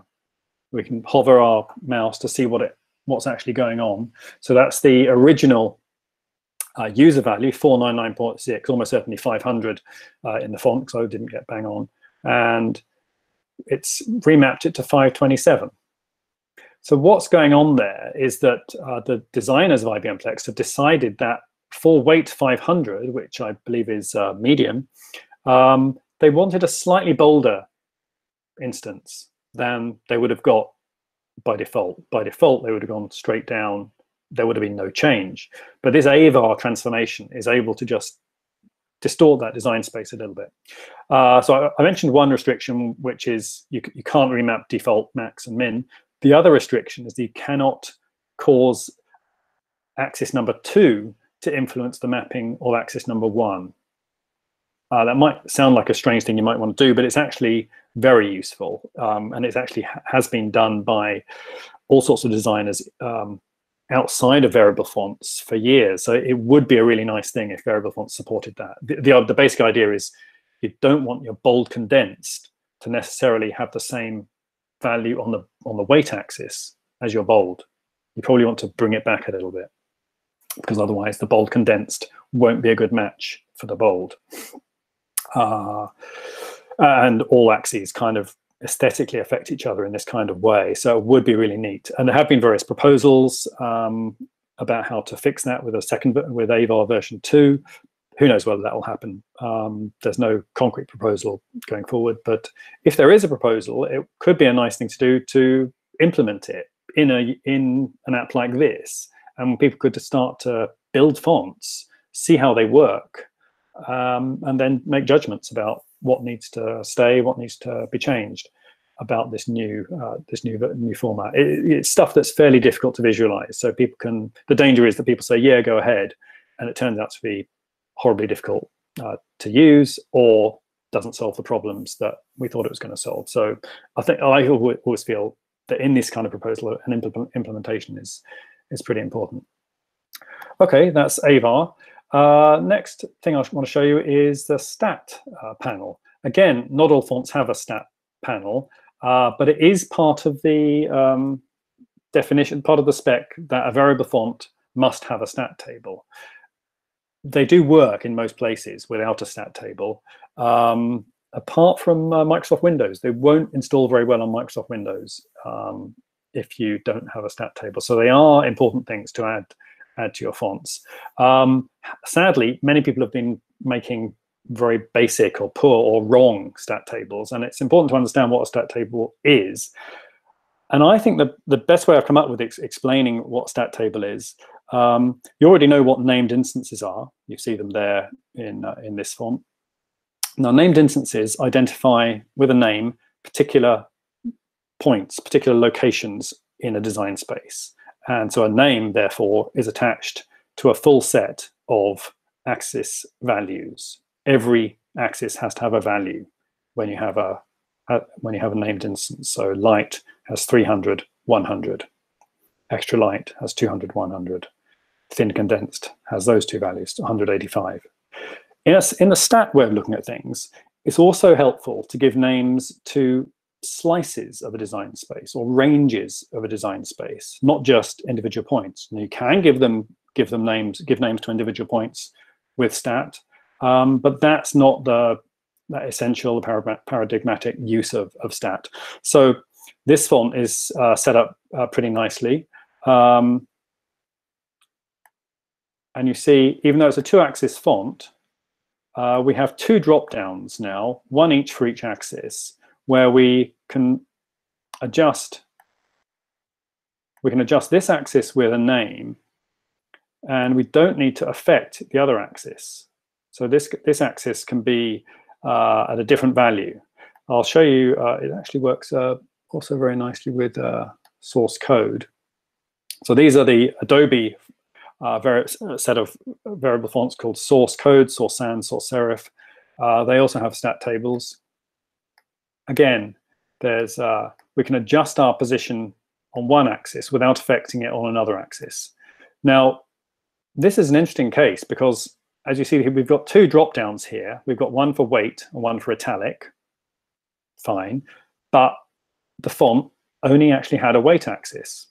We can hover our mouse to see what it what's actually going on. So that's the original uh, user value, four ninety-nine point six, almost certainly five hundred uh, in the font, because I didn't get bang on. And it's remapped it to five twenty-seven. So what's going on there is that uh, the designers of I B M Plex have decided that for weight five hundred, which I believe is uh, medium, um, they wanted a slightly bolder instance than they would have got by default. By default, they would have gone straight down. There would have been no change. But this Avar transformation is able to just distort that design space a little bit. Uh, so I, I mentioned one restriction, which is you, you can't remap default max and min. The other restriction is that you cannot cause axis number two to influence the mapping of axis number one. Uh, that might sound like a strange thing you might want to do, but it's actually very useful. Um, and it's actually ha has been done by all sorts of designers um, outside of variable fonts for years. So it would be a really nice thing if variable fonts supported that. The, the, the basic idea is you don't want your bold condensed to necessarily have the same value on the on the weight axis as your bold. You probably want to bring it back a little bit, because otherwise the bold condensed won't be a good match for the bold. Uh, and all axes kind of aesthetically affect each other in this kind of way. So it would be really neat. And there have been various proposals um, about how to fix that with a second, with Avar version two. Who knows whether that will happen? Um, there's no concrete proposal going forward, but if there is a proposal, it could be a nice thing to do to implement it in a in an app like this, and people could just start to build fonts, see how they work, um, and then make judgments about what needs to stay, what needs to be changed about this new uh, this new new format. It, it's stuff that's fairly difficult to visualize. So people can. The danger is that people say, "Yeah, go ahead," and it turns out to be horribly difficult uh, to use, or doesn't solve the problems that we thought it was going to solve. So I think I always feel that in this kind of proposal, an implement implementation is is pretty important. Okay, that's Avar. Uh, next thing I want to show you is the STAT uh, panel. Again, not all fonts have a STAT panel, uh, but it is part of the um, definition, part of the spec that a variable font must have a STAT table. They do work in most places without a STAT table, um, apart from uh, Microsoft Windows. They won't install very well on Microsoft Windows um, if you don't have a STAT table. So they are important things to add, add to your fonts. Um, sadly, many people have been making very basic or poor or wrong STAT tables, and it's important to understand what a STAT table is. And I think the, the best way I've come up with ex explaining what STAT table is, um, you already know what named instances are. You see them there in, uh, in this font. Now, named instances identify with a name particular points, particular locations in a design space. And so a name, therefore, is attached to a full set of axis values. Every axis has to have a value when you have a when you have a named instance. So light has three hundred, one hundred. Extra light has two hundred, one hundred. Thin condensed has those two values, one hundred eighty-five. In, a, in the STAT way of looking at things, it's also helpful to give names to slices of a design space or ranges of a design space, not just individual points. And you can give them give them names, give names to individual points with STAT, um, but that's not the that essential paradigmatic use of, of STAT. So this font is uh, set up uh, pretty nicely. Um, and you see, even though it's a two-axis font, uh, we have two drop-downs now, one each for each axis, where we can adjust we can adjust this axis with a name, and we don't need to affect the other axis. So this, this axis can be uh, at a different value. I'll show you, uh, it actually works uh, also very nicely with uh, source code. So these are the Adobe uh, set of variable fonts called source code, source sans, source serif. Uh, they also have stat tables. Again, there's uh, we can adjust our position on one axis without affecting it on another axis. Now, this is an interesting case because, as you see, we've got two drop downs here. We've got one for weight and one for italic. Fine, but the font only actually had a weight axis.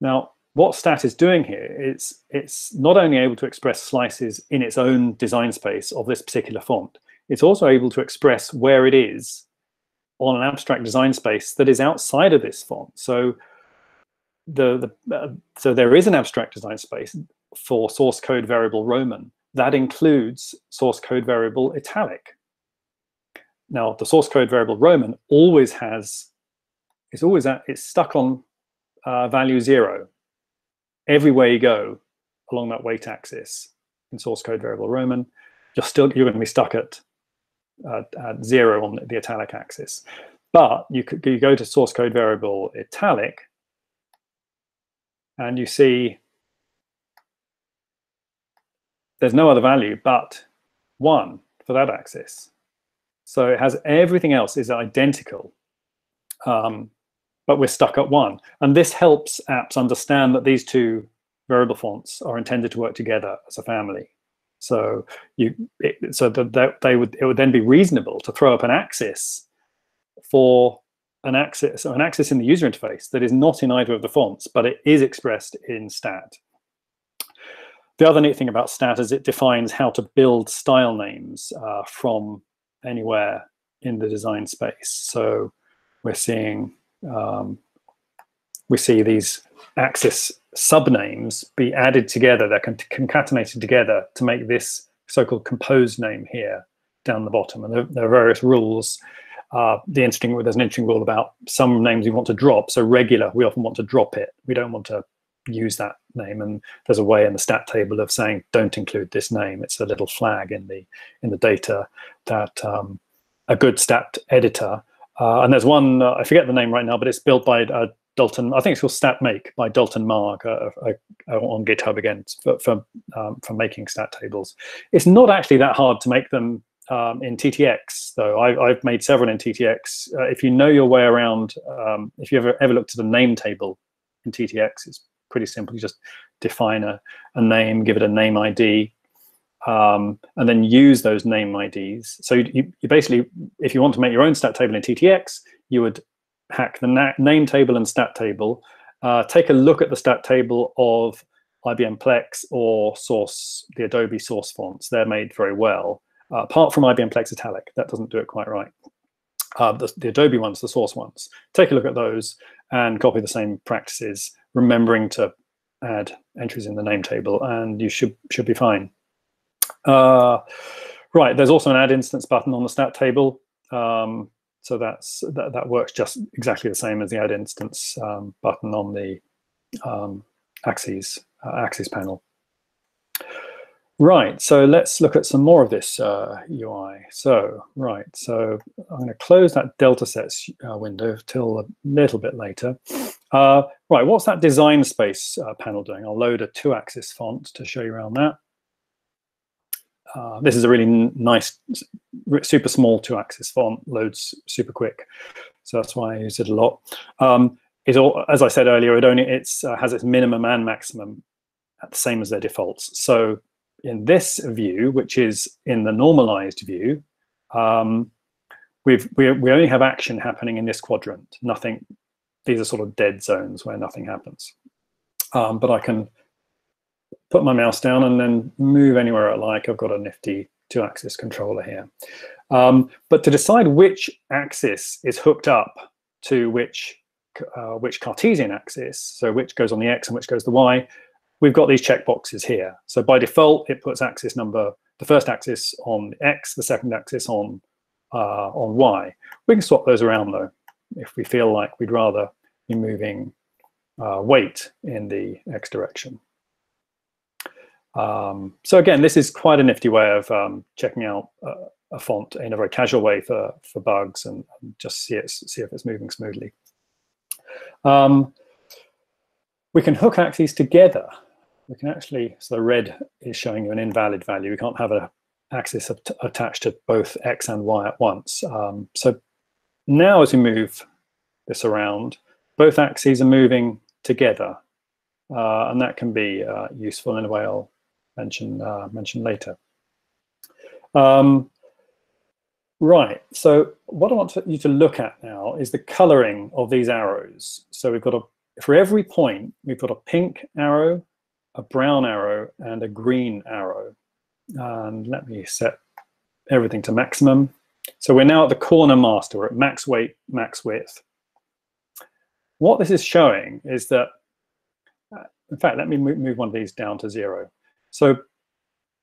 Now, what STAT is doing here is it's not only able to express slices in its own design space of this particular font, it's also able to express where it is on an abstract design space that is outside of this font. So, the, the uh, so there is an abstract design space for source code variable Roman that includes source code variable italic. Now, the source code variable Roman always has, it's always at, it's stuck on uh, value zero everywhere you go along that weight axis in source code variable Roman. You're still, you're going to be stuck at, uh, at zero on the italic axis. But you, could, you go to source code variable italic, and you see there's no other value but one for that axis. So it has everything else is identical, um, but we're stuck at one. And this helps apps understand that these two variable fonts are intended to work together as a family. So you, it, so that they would it would then be reasonable to throw up an axis for an axis, so an axis in the user interface that is not in either of the fonts, but it is expressed in STAT. The other neat thing about STAT is it defines how to build style names uh, from anywhere in the design space. So we're seeing um, we see these axis subnames be added together. They're con concatenated together to make this so-called compose name here down the bottom. And there, there are various rules. Uh, the interesting there's an interesting rule about some names we want to drop. So regular, we often want to drop it. We don't want to use that name. And there's a way in the stat table of saying don't include this name. It's a little flag in the in the data that um, a good stat editor. Uh, and there's one uh, I forget the name right now, but it's built by uh, Dalton. I think it's called Stat Make by Dalton Marg uh, uh, on GitHub again for for, um, for making stat tables. It's not actually that hard to make them um, in T T X though. I, I've made several in T T X. Uh, if you know your way around, um, if you ever ever looked at a name table in T T X, it's pretty simple. You just define a, a name, give it a name I D, um, and then use those name I Ds. So you, you basically, if you want to make your own stat table in T T X, you would hack the na name table and stat table, uh, take a look at the stat table of I B M Plex or source, the Adobe source fonts. They're made very well, uh, apart from I B M Plex Italic. That doesn't do it quite right. Uh, the, the Adobe ones, the source ones. Take a look at those and copy the same practices, remembering to add entries in the name table, and you should should be fine. Uh, right, there's also an add instance button on the stat table, um, so that's that, that works just exactly the same as the add instance um, button on the um, axes uh, axes panel. Right, so let's look at some more of this uh, U I. So right, so I'm going to close that delta sets uh, window till a little bit later. Uh, right, what's that design space uh, panel doing? I'll load a two-axis font to show you around that. Uh, this is a really nice, super small two-axis font, loads super quick, so that's why I use it a lot. Um, it all, as I said earlier, it only it's uh, has its minimum and maximum at the same as their defaults. So in this view, which is in the normalized view, um, we've we we only have action happening in this quadrant. Nothing. These are sort of dead zones where nothing happens. Um, but I can put my mouse down and then move anywhere I like. I've got a nifty two-axis controller here. Um, but to decide which axis is hooked up to which uh, which Cartesian axis, so which goes on the X and which goes the Y, we've got these checkboxes here. So by default, it puts axis number, the first axis on X, the second axis on uh, on Y. We can swap those around though, if we feel like we'd rather you're moving uh, weight in the X direction. Um, so again, this is quite a nifty way of um, checking out uh, a font in a very casual way for, for bugs, and, and just see, it, see if it's moving smoothly. Um, we can hook axes together. We can actually, so the red is showing you an invalid value. We can't have an axis at attached to both X and Y at once. Um, so now as we move this around, both axes are moving together. Uh, and that can be uh, useful in a way I'll mention, uh, mention later. Um, right, so what I want to, you to look at now is the coloring of these arrows. So we've got a, for every point, we've got a pink arrow, a brown arrow, and a green arrow. And let me set everything to maximum. So we're now at the corner master, we're at max weight, max width. What this is showing is that, in fact, let me move one of these down to zero. So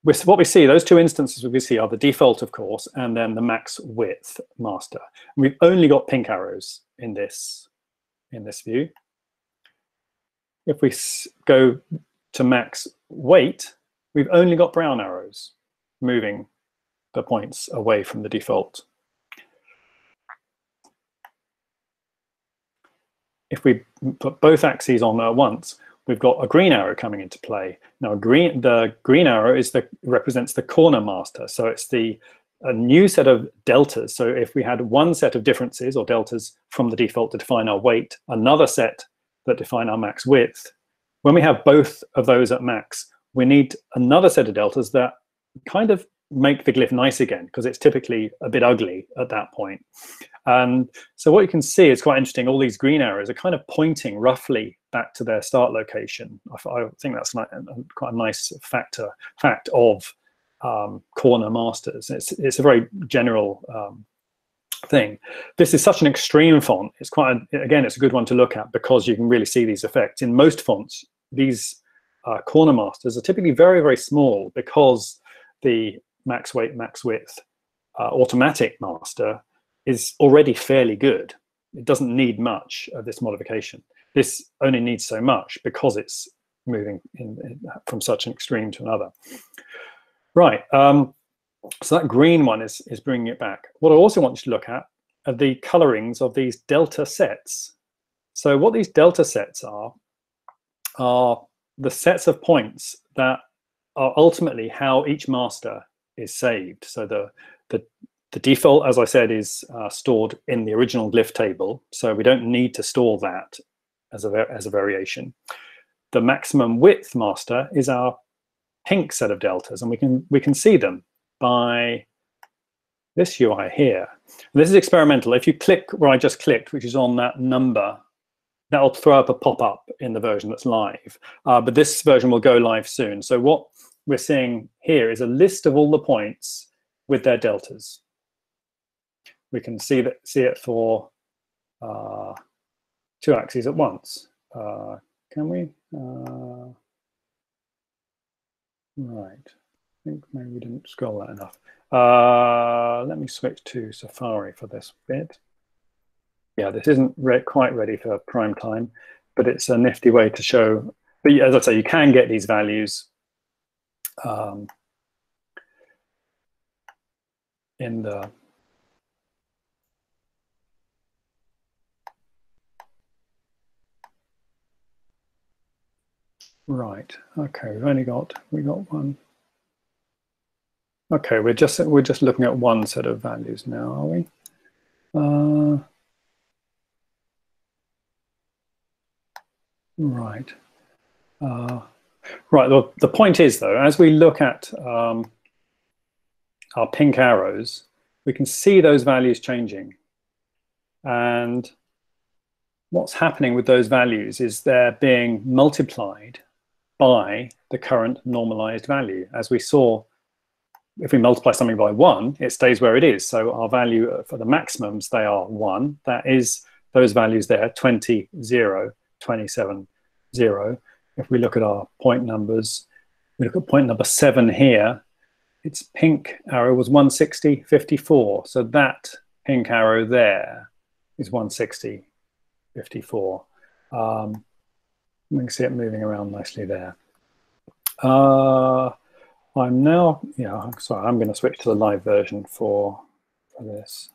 with what we see, those two instances we see are the default, of course, and then the max width master. And we've only got pink arrows in this, in this view. If we go to max weight, we've only got brown arrows moving the points away from the default. If we put both axes on at once, we've got a green arrow coming into play. Now, green, the green arrow is the, represents the corner master. So it's the, a new set of deltas. So if we had one set of differences or deltas from the default to define our weight, another set that define our max width, when we have both of those at max, we need another set of deltas that kind of make the glyph nice again, because it's typically a bit ugly at that point. And so what you can see is quite interesting. All these green arrows are kind of pointing roughly back to their start location. I, I think that's like a, quite a nice factor fact of um, corner masters. It's, it's a very general um, thing. This is such an extreme font. It's quite a, again, it's a good one to look at because you can really see these effects. In most fonts, these uh, corner masters are typically very, very small because the max weight, max width, uh, automatic master is already fairly good. It doesn't need much of this modification. This only needs so much because it's moving in, in, from such an extreme to another. Right, um, so that green one is, is bringing it back. What I also want you to look at are the colorings of these delta sets. So what these delta sets are, are the sets of points that are ultimately how each master is saved. So the, the, the default, as I said, is uh, stored in the original glyph table. So we don't need to store that as a, as a variation. The maximum width master is our pink set of deltas, and we can, we can see them by this U I here. And this is experimental. If you click where I just clicked, which is on that number, that'll throw up a pop-up in the version that's live. Uh, but this version will go live soon. So what we're seeing here is a list of all the points with their deltas. We can see that see it for uh, two axes at once. Uh, can we? Uh, right. I think maybe we didn't scroll that enough. Uh, let me switch to Safari for this bit. Yeah, this isn't re quite ready for prime time, but it's a nifty way to show. But as I say, you can get these values um, in the. Right. Okay, we've only got we got one. Okay, we're just we're just looking at one set of values now, are we? Uh, Right. Uh, right. Well, the point is, though, as we look at um, our pink arrows, we can see those values changing. And what's happening with those values is they're being multiplied by the current normalized value. As we saw, if we multiply something by one, it stays where it is. So our value for the maximums, they are one. That is those values there, twenty, zero, twenty-seven, zero. If we look at our point numbers, we look at point number seven here, its pink arrow was one sixty, fifty-four. So that pink arrow there is one sixty, fifty-four. Um, you can see it moving around nicely there. Uh, I'm now, yeah, I'm sorry, I'm going to switch to the live version for, for this.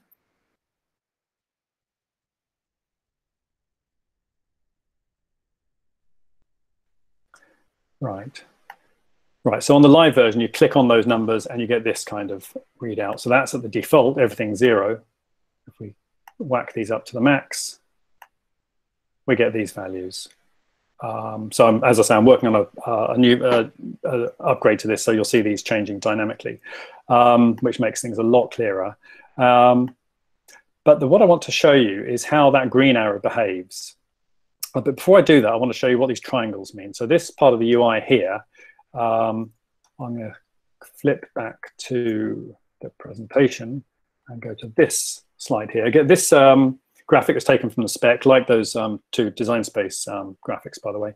Right. Right, so on the live version, you click on those numbers and you get this kind of readout. So that's at the default, everything's zero. If we whack these up to the max, we get these values. Um, so I'm, as I say, I'm working on a, uh, a new uh, uh, upgrade to this, so you'll see these changing dynamically, um, which makes things a lot clearer. Um, but the, what I want to show you is how that green arrow behaves. But before I do that, I want to show you what these triangles mean. So this part of the U I here, Um, I'm going to flip back to the presentation and go to this slide here. Again, this um, graphic was taken from the spec, like those um, two Design Space um, graphics, by the way.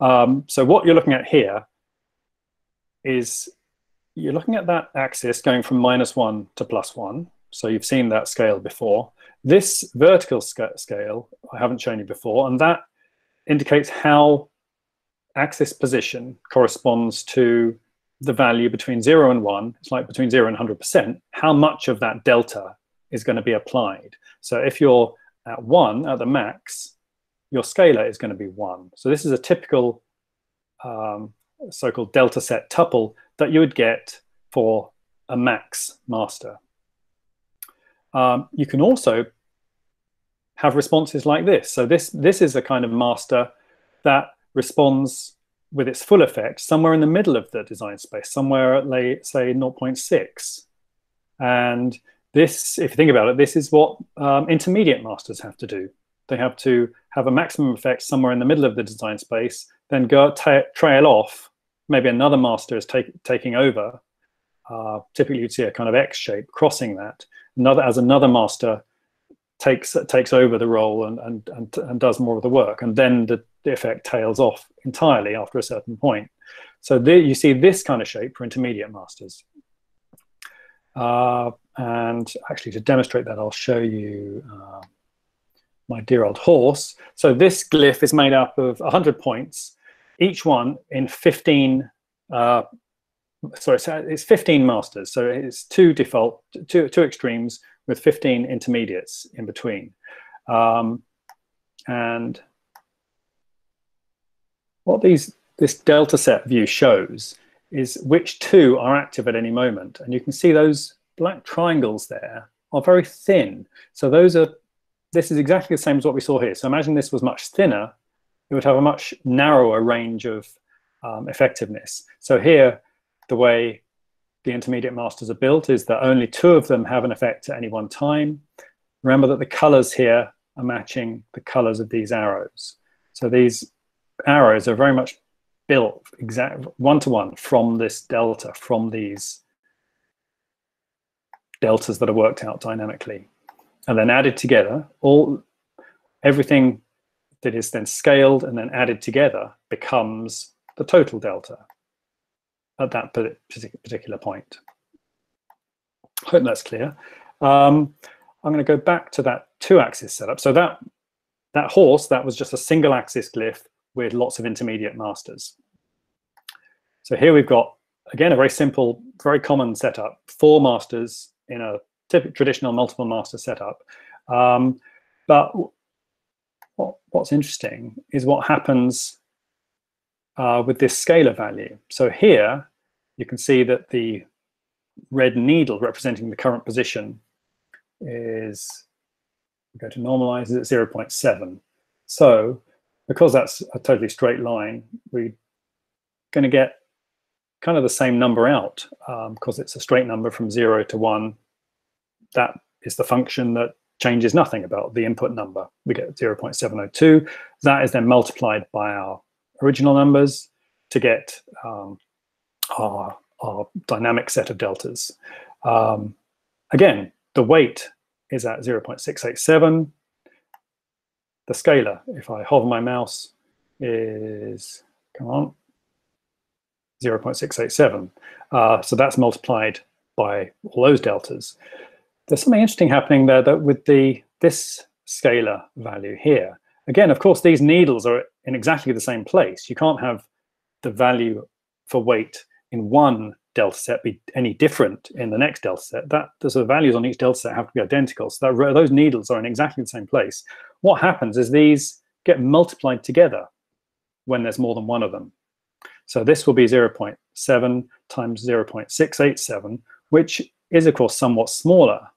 Um, so what you're looking at here is you're looking at that axis going from minus one to plus one. So you've seen that scale before. This vertical scale I haven't shown you before, and that indicates how axis position corresponds to the value between zero and one. It's like between zero and one hundred percent, how much of that delta is going to be applied. So if you're at one at the max, your scalar is going to be one. So this is a typical um, so-called delta set tuple that you would get for a max master. Um, you can also have responses like this. So this, this is a kind of master that responds with its full effect somewhere in the middle of the design space, somewhere at, say, zero point six. And this, if you think about it, this is what um, intermediate masters have to do. They have to have a maximum effect somewhere in the middle of the design space, then go trail off. Maybe another master is take, taking over. Uh, typically, you'd see a kind of X shape crossing that. Another, as another master takes takes over the role and, and, and, and does more of the work. And then the the effect tails off entirely after a certain point. So there you see this kind of shape for intermediate masters. Uh, and actually, to demonstrate that, I'll show you uh, my dear old horse. So this glyph is made up of one hundred points, each one in fifteen, uh, sorry, it's fifteen masters. So it's two default, two, two extremes with fifteen intermediates in between. Um, and what these, this delta set view shows is which two are active at any moment. And you can see those black triangles there are very thin. So those are, this is exactly the same as what we saw here. So imagine this was much thinner, it would have a much narrower range of um, effectiveness. So here, the way the intermediate masters are built is that only two of them have an effect at any one time. Remember that the colors here are matching the colors of these arrows. So these arrows are very much built exact one-to-one from this delta, from these deltas that are worked out dynamically and then added together. All everything that is then scaled and then added together becomes the total delta at that particular point. I hope that's clear. um, I'm going to go back to that two-axis setup. So that that horse, that was just a single axis glyph with lots of intermediate masters. So here we've got, again, a very simple, very common setup, four masters in a typical traditional multiple master setup. Um, but what, what's interesting is what happens uh, with this scalar value. So here you can see that the red needle representing the current position is, we go to normalize, is at zero point seven. So because that's a totally straight line, we're going to get kind of the same number out, um, because it's a straight number from zero to one. That is the function that changes nothing about the input number. We get zero point seven zero two. That is then multiplied by our original numbers to get um, our, our dynamic set of deltas. Um, again, the weight is at zero point six eight seven. The scalar, if I hover my mouse, is, come on, zero point six eight seven. Uh, so that's multiplied by all those deltas. There's something interesting happening there, that with the this scalar value here, Again, of course, these needles are in exactly the same place. You can't have the value for weight in one delta set be any different in the next delta set. That, the sort of values on each delta set have to be identical. So that, those needles are in exactly the same place. What happens is these get multiplied together when there's more than one of them. So this will be zero point seven times zero point six eight seven, which is, of course, somewhat smaller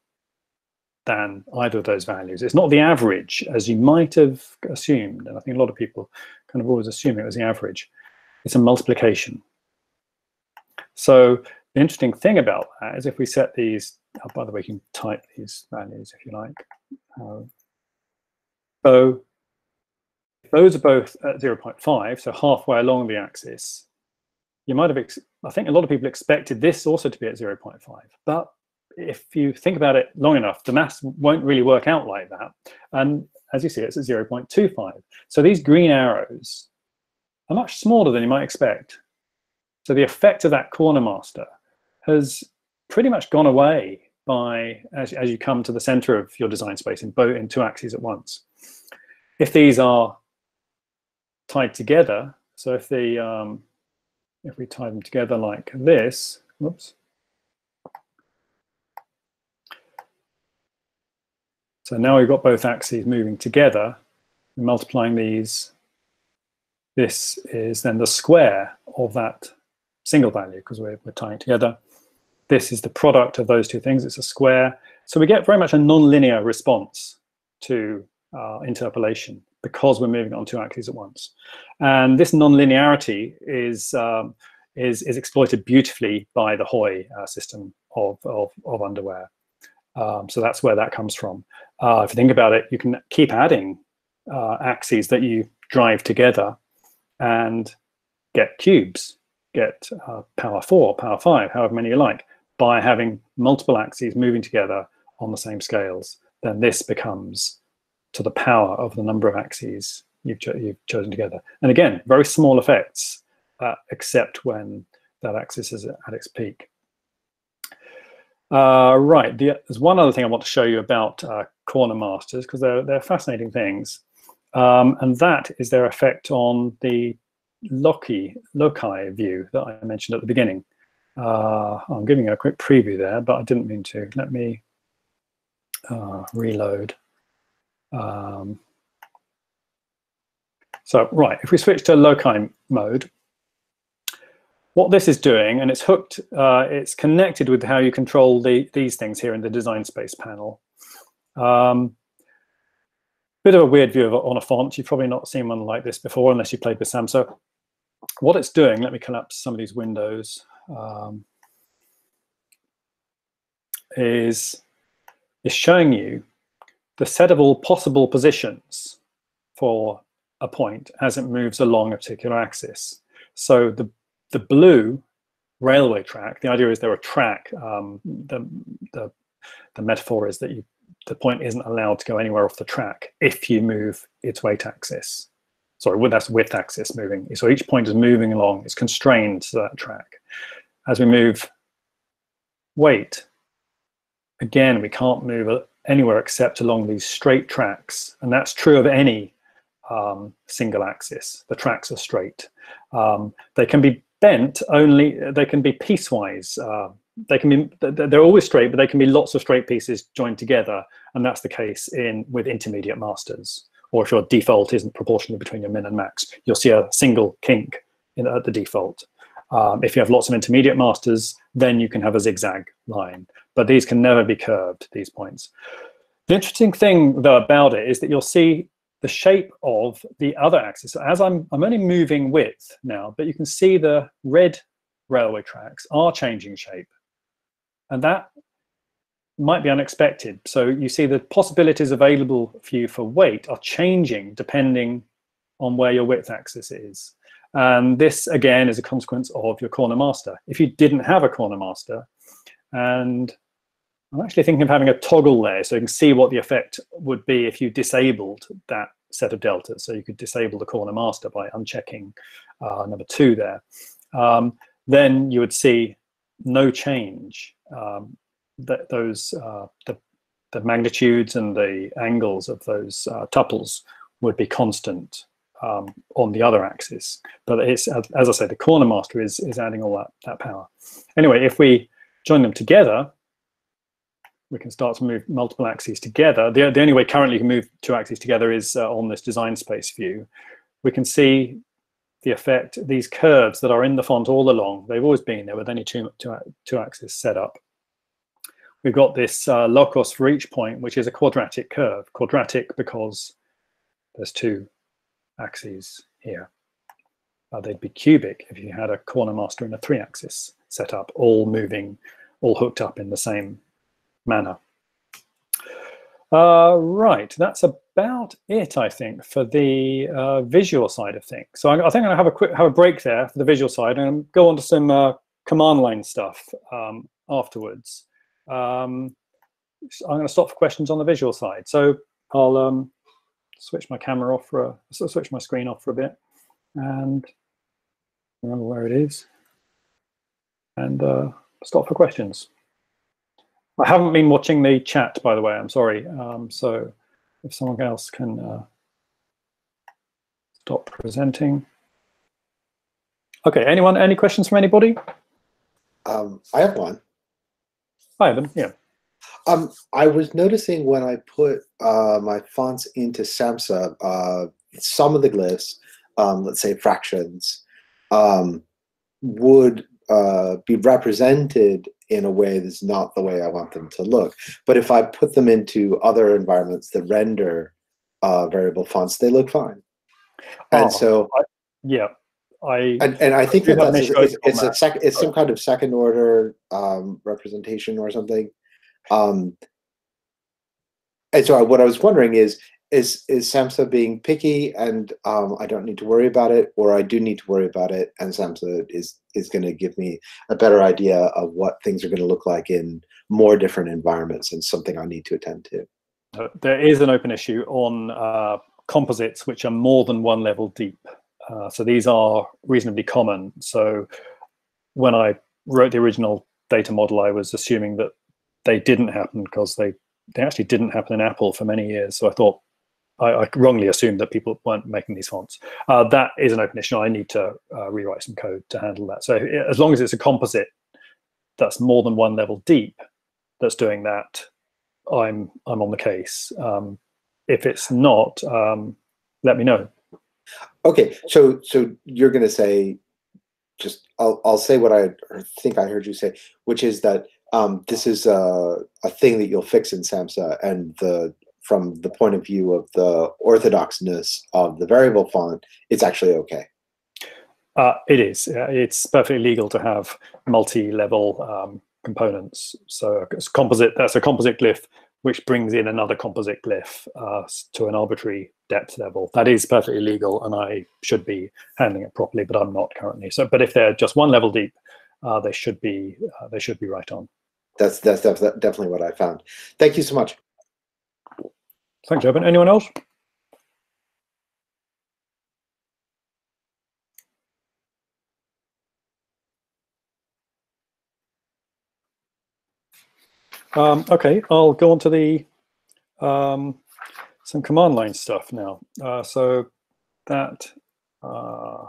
than either of those values. It's not the average, as you might have assumed. And I think a lot of people kind of always assume it was the average. It's a multiplication. So the interesting thing about that is if we set these, oh, by the way, you can type these values if you like. Um, so if those are both at zero point five, so halfway along the axis, you might have, ex I think a lot of people expected this also to be at zero point five. But if you think about it long enough, the maths won't really work out like that. And as you see, it's at zero point two five. So these green arrows are much smaller than you might expect. So the effect of that corner master has pretty much gone away by as, as you come to the center of your design space in, both, in two axes at once. If these are tied together, so if, the, um, if we tie them together like this, whoops. So now we've got both axes moving together, multiplying these. This is then the square of that single value, because we're, we're tying together. This is the product of those two things. It's a square. So we get very much a nonlinear response to uh, interpolation because we're moving on two axes at once. And this nonlinearity is, um, is, is exploited beautifully by the H O I uh, system of, of, of underwear. Um, so that's where that comes from. Uh, if you think about it, you can keep adding uh, axes that you drive together and get cubes, get uh, power four, power five, however many you like, by having multiple axes moving together on the same scales. Then this becomes to the power of the number of axes you've, cho you've chosen together. And again, very small effects, uh, except when that axis is at its peak. Uh, right, the, there's one other thing I want to show you about uh, corner masters, because they're, they're fascinating things. Um, and that is their effect on the loci, loci view that I mentioned at the beginning. Uh, I'm giving you a quick preview there, but I didn't mean to. Let me uh, reload. Um, so, right, if we switch to loci mode, what this is doing, and it's hooked, uh, it's connected with how you control the, these things here in the design space panel. Um, bit of a weird view of, on a font. You've probably not seen one like this before unless you played with Samsa. What it's doing, let me collapse some of these windows, um, is, is showing you the set of all possible positions for a point as it moves along a particular axis. So the The blue railway track, the idea is they're a track. Um, the, the, the metaphor is that you, the point isn't allowed to go anywhere off the track if you move its weight axis. Sorry, that's width axis moving. So each point is moving along. It's constrained to that track. As we move weight, again, we can't move anywhere except along these straight tracks. And that's true of any um, single axis. The tracks are straight. Um, they can be bent only, they can be piecewise. Uh, they can be, they're always straight, but they can be lots of straight pieces joined together, and that's the case in with intermediate masters. Or if your default isn't proportional between your min and max, you'll see a single kink in, at the default. Um, if you have lots of intermediate masters, then you can have a zigzag line. But these can never be curved, these points. The interesting thing, though, about it is that you'll see the shape of the other axis. So as I'm, I'm only moving width now, but you can see the red railway tracks are changing shape. And that might be unexpected. So you see the possibilities available for you for weight are changing depending on where your width axis is. And this, again, is a consequence of your corner master. If you didn't have a corner master, and I'm actually thinking of having a toggle there so you can see what the effect would be if you disabled that set of deltas. So you could disable the corner master by unchecking uh, number two there. Um, then you would see no change. Um, that those uh, the, the magnitudes and the angles of those uh, tuples would be constant um, on the other axis. But it's, as I say, the corner master is, is adding all that, that power. Anyway, if we join them together, we can start to move multiple axes together. The, the only way currently you can move two axes together is uh, on this design space view. We can see the effect, these curves that are in the font all along. They've always been there with any two, two, two axis setup. We've got this uh, locus for each point, which is a quadratic curve. Quadratic because there's two axes here. Uh, they'd be cubic if you had a corner master and a three axis setup, all moving, all hooked up in the same manner. Uh, right, that's about it, I think, for the uh, visual side of things. So I, I think I'm gonna have a quick have a break there for the visual side and go on to some uh, command line stuff um, afterwards. Um, so I'm gonna stop for questions on the visual side. So I'll um, switch my camera off for a, switch my screen off for a bit, and remember where it is, and uh, stop for questions. I haven't been watching the chat, by the way, I'm sorry. Um, so if someone else can uh, stop presenting. Okay, anyone, any questions from anybody? Um, I have one. I have them, yeah. Um, I was noticing when I put uh, my fonts into Samsa, uh, some of the glyphs, um, let's say fractions, um, would uh, be represented in a way that's not the way I want them to look. But if I put them into other environments that render uh, variable fonts, they look fine. And oh, so, I, yeah, I and, and I think that that's, it's, it's that. a sec, it's some kind of second order um, representation or something. Um, and so, I, what I was wondering is, is is Samsa being picky, and um, I don't need to worry about it, or I do need to worry about it, and Samsa is is going to give me a better idea of what things are going to look like in more different environments, and something I need to attend to. Uh, there is an open issue on uh, composites which are more than one level deep. Uh, so these are reasonably common. So when I wrote the original data model, I was assuming that they didn't happen because they they actually didn't happen in Apple for many years. So I thought, I, I wrongly assumed that people weren't making these fonts. Uh, that is an open issue. I need to uh, rewrite some code to handle that. So it, as long as it's a composite that's more than one level deep that's doing that, I'm I'm on the case. Um, if it's not, um, let me know. Okay, so so you're going to say, just I'll I'll say what I think I heard you say, which is that um, this is a a thing that you'll fix in Samsa, and the from the point of view of the orthodoxness of the variable font, it's actually okay. Uh, it is. It's perfectly legal to have multi-level um, components. So it's composite, that's a composite glyph, which brings in another composite glyph uh, to an arbitrary depth level. That is perfectly legal, and I should be handling it properly, but I'm not currently. So, but if they're just one level deep, uh, they should be uh, they should be right on. That's, that's def definitely what I found. Thank you so much. Thanks, Urban. Anyone else? Um, okay, I'll go on to the um, some command line stuff now. Uh, so that uh,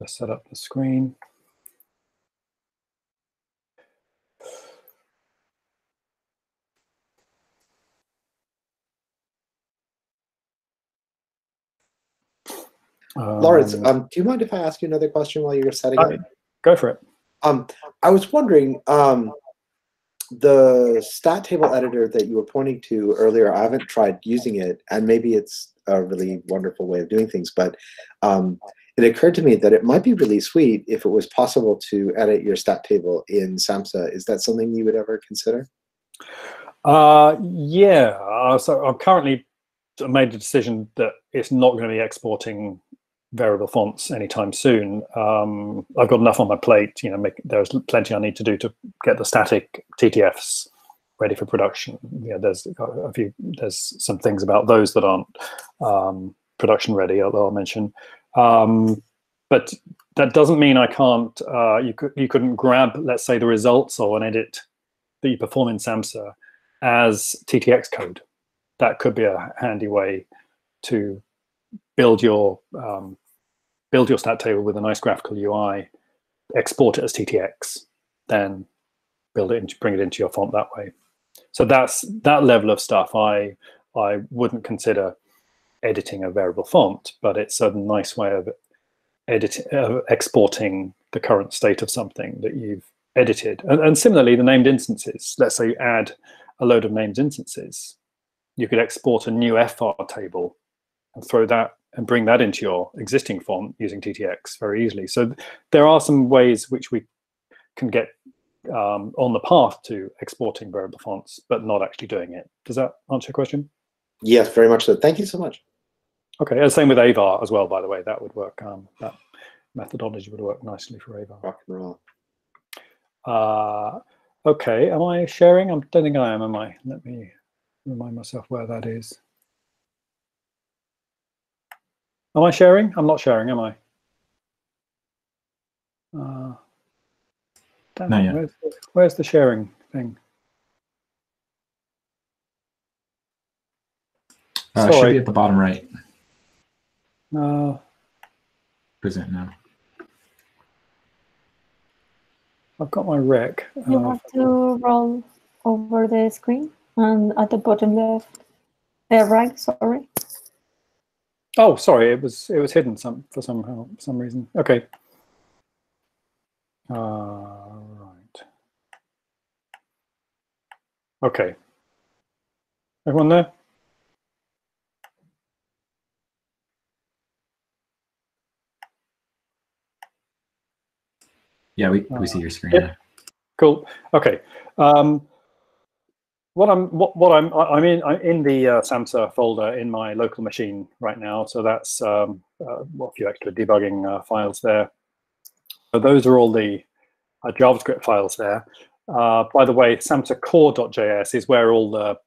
let's set up the screen. Um, Lawrence, um, do you mind if I ask you another question while you're setting up? Go for it. Um, I was wondering, um, the stat table editor that you were pointing to earlier, I haven't tried using it, and maybe it's a really wonderful way of doing things, but um, it occurred to me that it might be really sweet if it was possible to edit your stat table in Samsa. Is that something you would ever consider? Uh, yeah. Uh, so I've currently made the decision that it's not going to be exporting variable fonts anytime soon. Um, I've got enough on my plate. You know, make, there's plenty I need to do to get the static T T Fs ready for production. Yeah, there's a few. There's some things about those that aren't um, production ready, although I'll mention. Um, but that doesn't mean I can't. Uh, you could you couldn't grab, let's say, the results or an edit that you perform in Samsa as T T X code. That could be a handy way to build your um, build your stat table with a nice graphical U I, export it as T T X, then build it and bring it into your font that way. So that's that level of stuff. I I wouldn't consider editing a variable font, but it's a nice way of editing, uh, exporting the current state of something that you've edited. And, and similarly, the named instances. Let's say you add a load of named instances. You could export a new F R table and throw that and bring that into your existing font using T T X very easily. So there are some ways which we can get um, on the path to exporting variable fonts, but not actually doing it. Does that answer your question? Yes, very much so. Thank you so much. Okay, and same with Avar as well, by the way. That would work. Um, that methodology would work nicely for Avar. Rock and roll. Uh, okay, am I sharing? I don't think I am, am I? Let me remind myself where that is. Am I sharing? I'm not sharing, am I? Uh, damn, no, yeah. where's, where's the sharing thing? Uh, should be at the bottom right. Uh, Present now. I've got my rec. You uh, have to roll over the screen and at the bottom left, uh, right. Sorry. Oh, sorry. It was it was hidden some for somehow some reason. Okay. Uh, right. Okay. Everyone there? Yeah, we, we see your screen. Yeah. Cool. Okay. Um, what I'm what, what I'm I'm in I'm in the uh, Samsa folder in my local machine right now. So that's um, uh, well, a few extra debugging uh, files there. So those are all the uh, JavaScript files there. Uh, by the way, Samsa core dot J S is where all the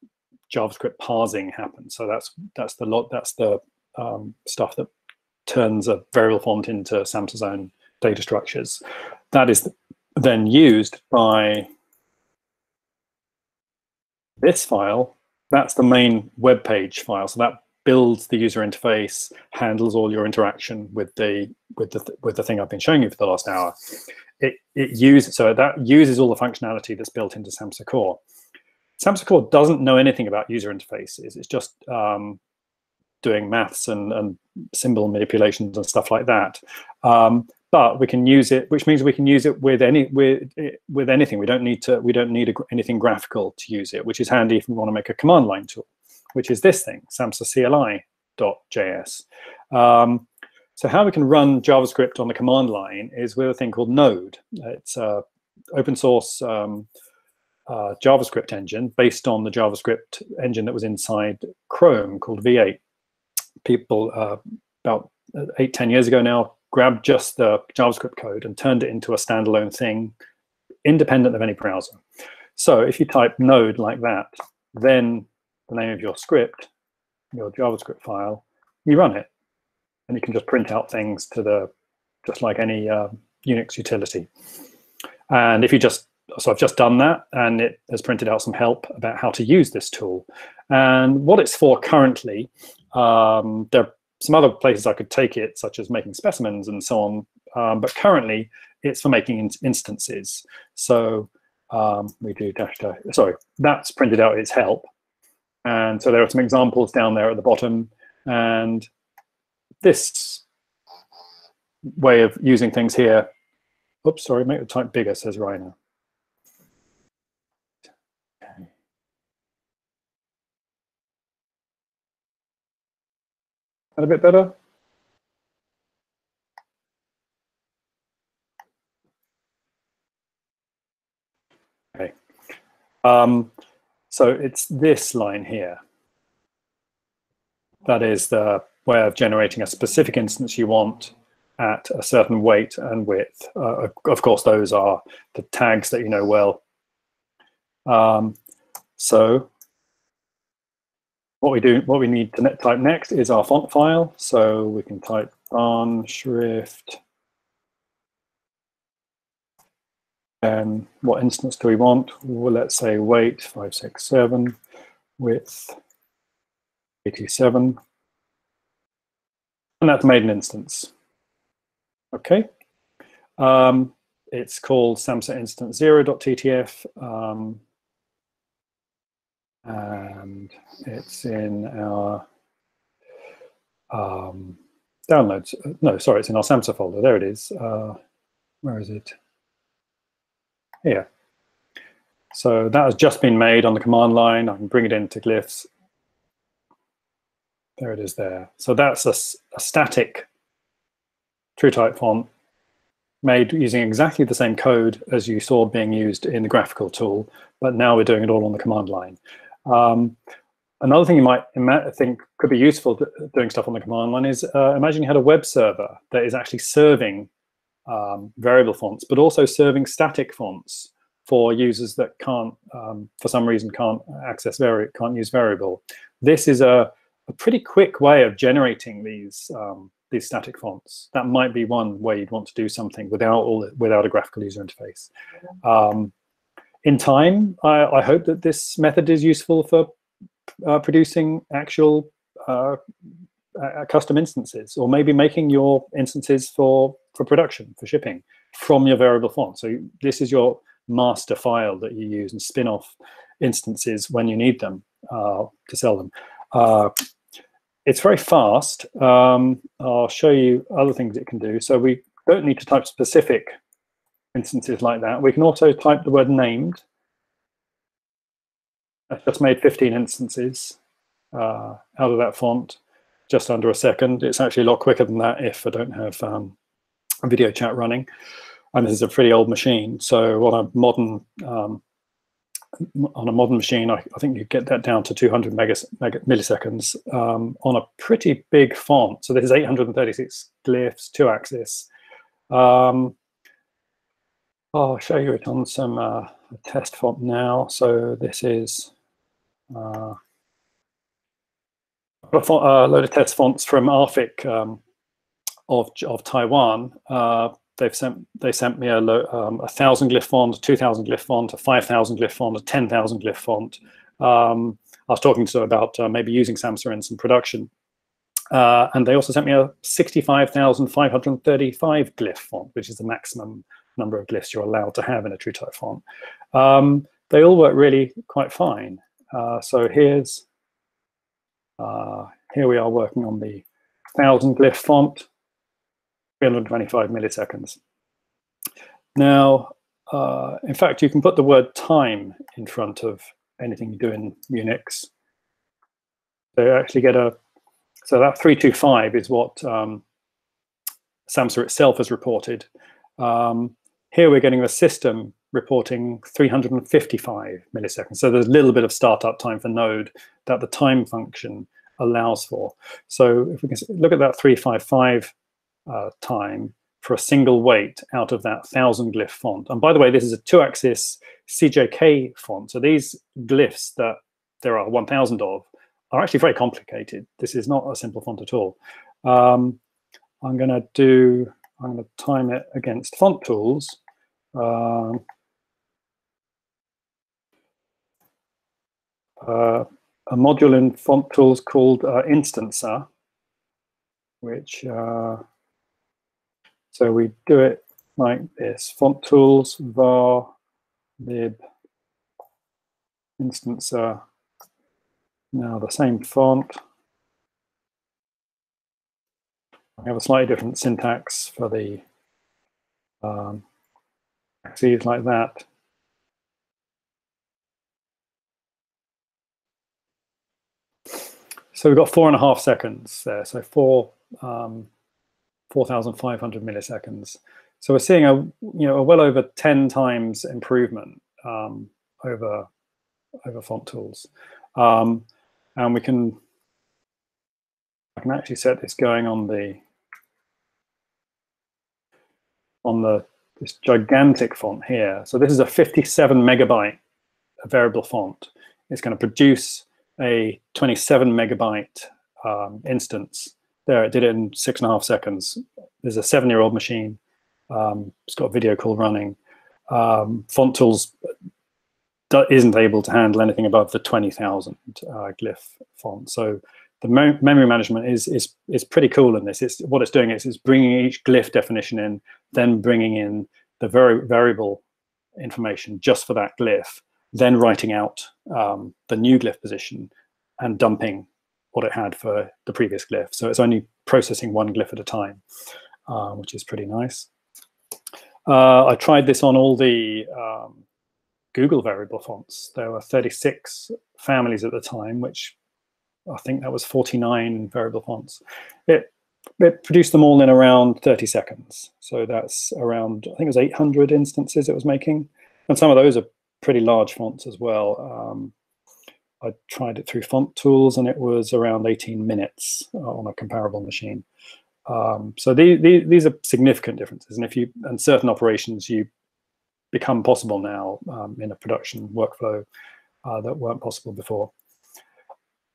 JavaScript parsing happens. So that's that's the lot that's the um, stuff that turns a variable font into Samsa's own data structures. That is then used by this file. That's the main web page file. So that builds the user interface, handles all your interaction with the with the with the thing I've been showing you for the last hour. It it uses so that uses all the functionality that's built into Samsa Core. Samsa Core doesn't know anything about user interfaces. It's just um, doing maths and, and symbol manipulations and stuff like that. Um, But we can use it, which means we can use it with any with with anything. We don't need to. We don't need a, anything graphical to use it, which is handy if we want to make a command line tool, which is this thing, Samsa C L I dot J S. Um, so how we can run JavaScript on the command line is with a thing called Node. It's a open source um, uh, JavaScript engine based on the JavaScript engine that was inside Chrome called V eight. People uh, about eight ten years ago now grabbed just the JavaScript code and turned it into a standalone thing, independent of any browser. So if you type node like that, then the name of your script, your JavaScript file, you run it. And you can just print out things to the, just like any uh, Unix utility. And if you just, so I've just done that, and it has printed out some help about how to use this tool. And what it's for currently, um, there are some other places I could take it, such as making specimens and so on. Um, but currently, it's for making in instances. So um, we do dash dash. Sorry, that's printed out its help. And so there are some examples down there at the bottom. And this way of using things here. Oops, sorry, make the type bigger, says Rainer. That a bit better? Okay. Um, so it's this line here. That is the way of generating a specific instance you want at a certain weight and width. Uh, of course, those are the tags that you know well. Um, so What we do, what we need to type next is our font file. So we can type barn shrift. And what instance do we want? Well, let's say weight five six seven, width eighty-seven. And that's made an instance. Okay. Um, it's called Samsa instance zero dot t t f. Um, and it's in our um, downloads. No, sorry, it's in our Samsa folder. There it is. Uh, where is it? Here. So that has just been made on the command line. I can bring it into Glyphs. There it is there. So that's a, a static TrueType font made using exactly the same code as you saw being used in the graphical tool, but now we're doing it all on the command line. Um, another thing you might think could be useful to, doing stuff on the command line is uh, imagine you had a web server that is actually serving um, variable fonts, but also serving static fonts for users that can't, um, for some reason, can't access vari can't use variable. This is a, a pretty quick way of generating these um, these static fonts. That might be one way you'd want to do something without all without a graphical user interface. Um, in time, I, I hope that this method is useful for uh, producing actual uh, uh, custom instances, or maybe making your instances for for production, for shipping from your variable font. So this is your master file that you use and spin off instances when you need them uh, to sell them. Uh, it's very fast. Um, I'll show you other things it can do. So we don't need to type specific instances like that. We can also type the word named. I've just made fifteen instances uh, out of that font, just under a second. It's actually a lot quicker than that if I don't have um, a video chat running. And this is a pretty old machine, so on a modern um, on a modern machine, I, I think you get that down to two hundred megas, mega, milliseconds um, on a pretty big font. So this is eight hundred thirty-six glyphs, two-axis. Um, I'll show you it on some uh, test font now. So this is uh, a, font, a load of test fonts from Arfic um, of of Taiwan. Uh, They've sent they sent me a um, a thousand glyph font, two thousand glyph font, a five thousand glyph font, a ten thousand glyph font. Um, I was talking to them about uh, maybe using Samsa in some production, uh, and they also sent me a sixty-five thousand five hundred thirty-five glyph font, which is the maximum number of glyphs you're allowed to have in a TrueType font. Um, they all work really quite fine. Uh, so here's uh, here we are working on the thousand glyph font. three hundred twenty-five milliseconds. Now, uh, in fact, you can put the word time in front of anything you do in Unix. So you actually get a, so that three two five is what um, Samsa itself has reported. Um, here we're getting the system reporting three hundred fifty-five milliseconds. So there's a little bit of startup time for Node that the time function allows for. So if we can look at that three five five, Uh, time for a single weight out of that thousand glyph font. And by the way, this is a two-axis C J K font. So these glyphs that there are one thousand of are actually very complicated. This is not a simple font at all. Um, I'm going to do, I'm going to time it against font tools. Um, uh, a module in font tools called uh, Instancer, which uh, so we do it like this: font tools, var, lib, instancer. Now the same font. I have a slightly different syntax for the um, axes like that. So we've got four and a half seconds there. So four. Um, four thousand five hundred milliseconds. So we're seeing a you know a well over ten times improvement um, over over font tools, um, and we can I can actually set this going on the on the this gigantic font here. So this is a fifty-seven megabyte variable font. It's going to produce a twenty-seven megabyte um, instance. There, it did it in six and a half seconds. There's a seven-year-old machine. Um, it's got a video call running. Um, Font Tools isn't able to handle anything above the twenty thousand uh, glyph font. So the mem memory management is is is pretty cool in this. It's what it's doing is it's bringing each glyph definition in, then bringing in the very variable information just for that glyph, then writing out um, the new glyph position and dumping what it had for the previous glyph. So it's only processing one glyph at a time, uh, which is pretty nice. Uh, I tried this on all the um, Google variable fonts. There were thirty-six families at the time, which I think that was forty-nine variable fonts. It, it produced them all in around thirty seconds. So that's around, I think it was eight hundred instances it was making. And some of those are pretty large fonts as well. Um, I tried it through Font Tools, and it was around eighteen minutes on a comparable machine. Um, so the, the, these are significant differences, and if you and certain operations you become possible now um, in a production workflow uh, that weren't possible before.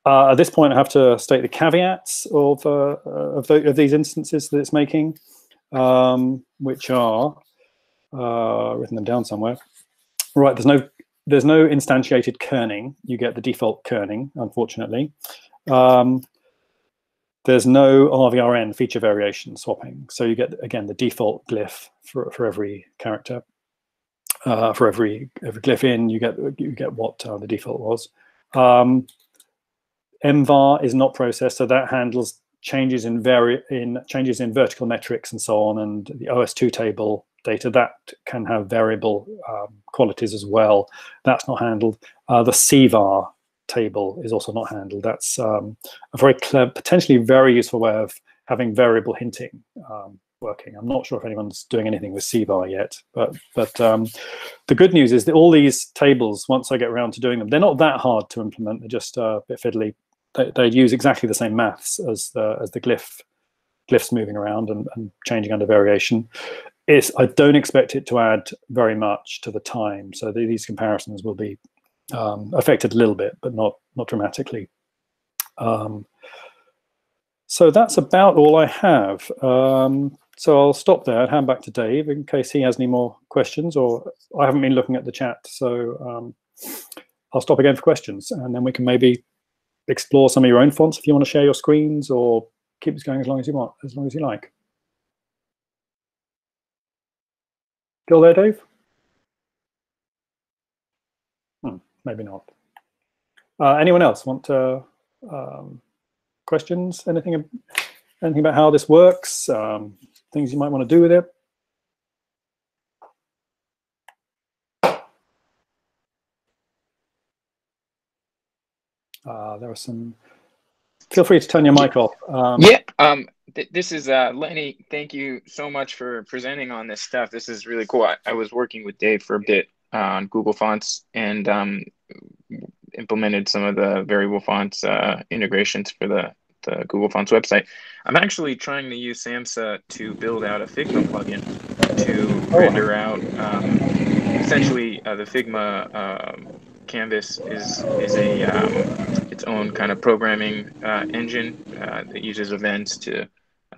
Uh, at this point, I have to state the caveats of uh, of, the, of these instances that it's making, um, which are uh, written them down somewhere. Right, there's no there's no instantiated kerning. You get the default kerning, unfortunately. Um, There's no R V R N feature variation swapping. So you get, again, the default glyph for, for every character. Uh, for every, every glyph in, you get you get what uh, the default was. Um, M var is not processed, so that handles changes in, vari in changes in vertical metrics and so on, and the O S two table data, that can have variable um, qualities as well. That's not handled. Uh, the C var table is also not handled. That's um, a very clever, potentially very useful way of having variable hinting um, working. I'm not sure if anyone's doing anything with C var yet, but but um, the good news is that all these tables, once I get around to doing them, they're not that hard to implement. They're just uh, a bit fiddly. They, they use exactly the same maths as the as the glyph glyphs moving around and, and changing under variation. It's, I don't expect it to add very much to the time, so the, these comparisons will be Um, affected a little bit, but not not dramatically. Um, so that's about all I have. Um, so I'll stop there and hand back to Dave in case he has any more questions, or I haven't been looking at the chat, so um, I'll stop again for questions, and then we can maybe explore some of your own fonts if you want to share your screens, or keep this going as long as you want, as long as you like. Still there, Dave? Maybe not. Uh, anyone else want uh, um, questions? Anything, anything about how this works? Um, things you might want to do with it? Uh, there are some. Feel free to turn your mic off. Um, yeah. Um, th this is uh, Lenny. Thank you so much for presenting on this stuff. This is really cool. I, I was working with Dave for a bit on Google Fonts, and um, implemented some of the variable fonts uh, integrations for the, the Google Fonts website. I'm actually trying to use Samsa to build out a Figma plugin to oh. render out um, essentially uh, the Figma uh, canvas is is a um, its own kind of programming uh, engine uh, that uses events to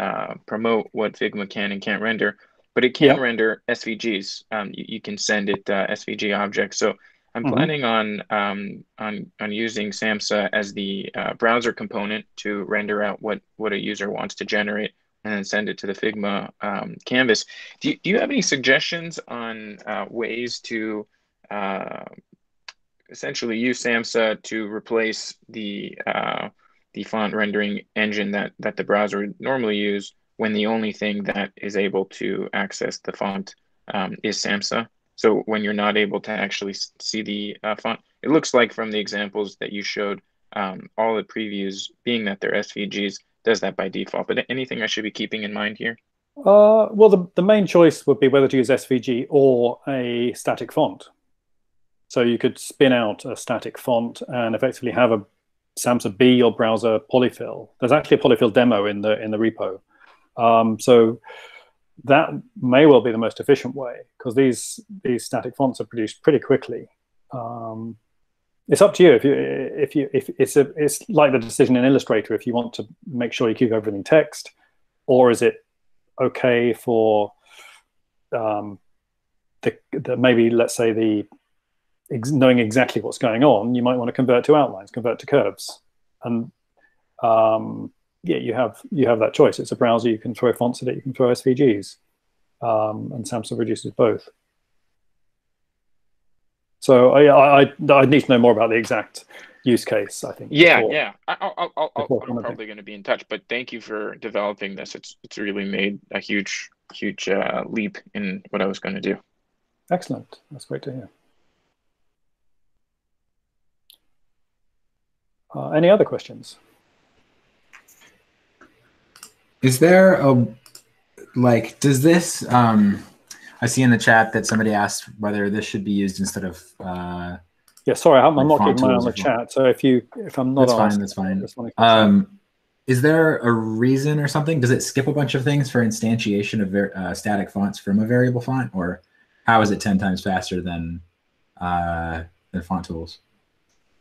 uh, promote what Figma can and can't render. But it can yep. render S V Gs. Um, you, you can send it uh, S V G objects. So I'm mm-hmm. planning on um, on on using Samsa as the uh, browser component to render out what what a user wants to generate, and then send it to the Figma um, canvas. Do you, do you have any suggestions on uh, ways to uh, essentially use Samsa to replace the uh, the font rendering engine that that the browser would normally use, when the only thing that is able to access the font um, is Samsa? So when you're not able to actually see the uh, font, it looks like from the examples that you showed, um, all the previews, being that they're S V Gs, does that by default. But anything I should be keeping in mind here? Uh, well, the, the main choice would be whether to use S V G or a static font. So you could spin out a static font and effectively have a Samsa be or browser polyfill. There's actually a polyfill demo in the in the repo. Um, so that may well be the most efficient way, because these these static fonts are produced pretty quickly. Um, it's up to you if you if you if it's a, it's like the decision in Illustrator if you want to make sure you keep everything text, or is it okay for um, the, the maybe let's say the ex knowing exactly what's going on, you might want to convert to outlines, convert to curves, and um, yeah, you have you have that choice. It's a browser. You can throw fonts at it. You can throw S V Gs, um, and Samsa produces both. So I, I I I need to know more about the exact use case, I think. Yeah, before, yeah. I'll, I'll, I'll, I'll, I'm probably going to be in touch, but thank you for developing this. It's it's really made a huge huge uh, leap in what I was going to do. Excellent. That's great to hear. Uh, any other questions? Is there a, like, does this, um, I see in the chat that somebody asked whether this should be used instead of. Uh, yeah, sorry, I'm, like I'm not getting mine on the chat. So if you, if I'm not on. That's fine, that's fine. Um, is there a reason or something? Does it skip a bunch of things for instantiation of uh, static fonts from a variable font? Or how is it ten times faster than, uh, than font tools?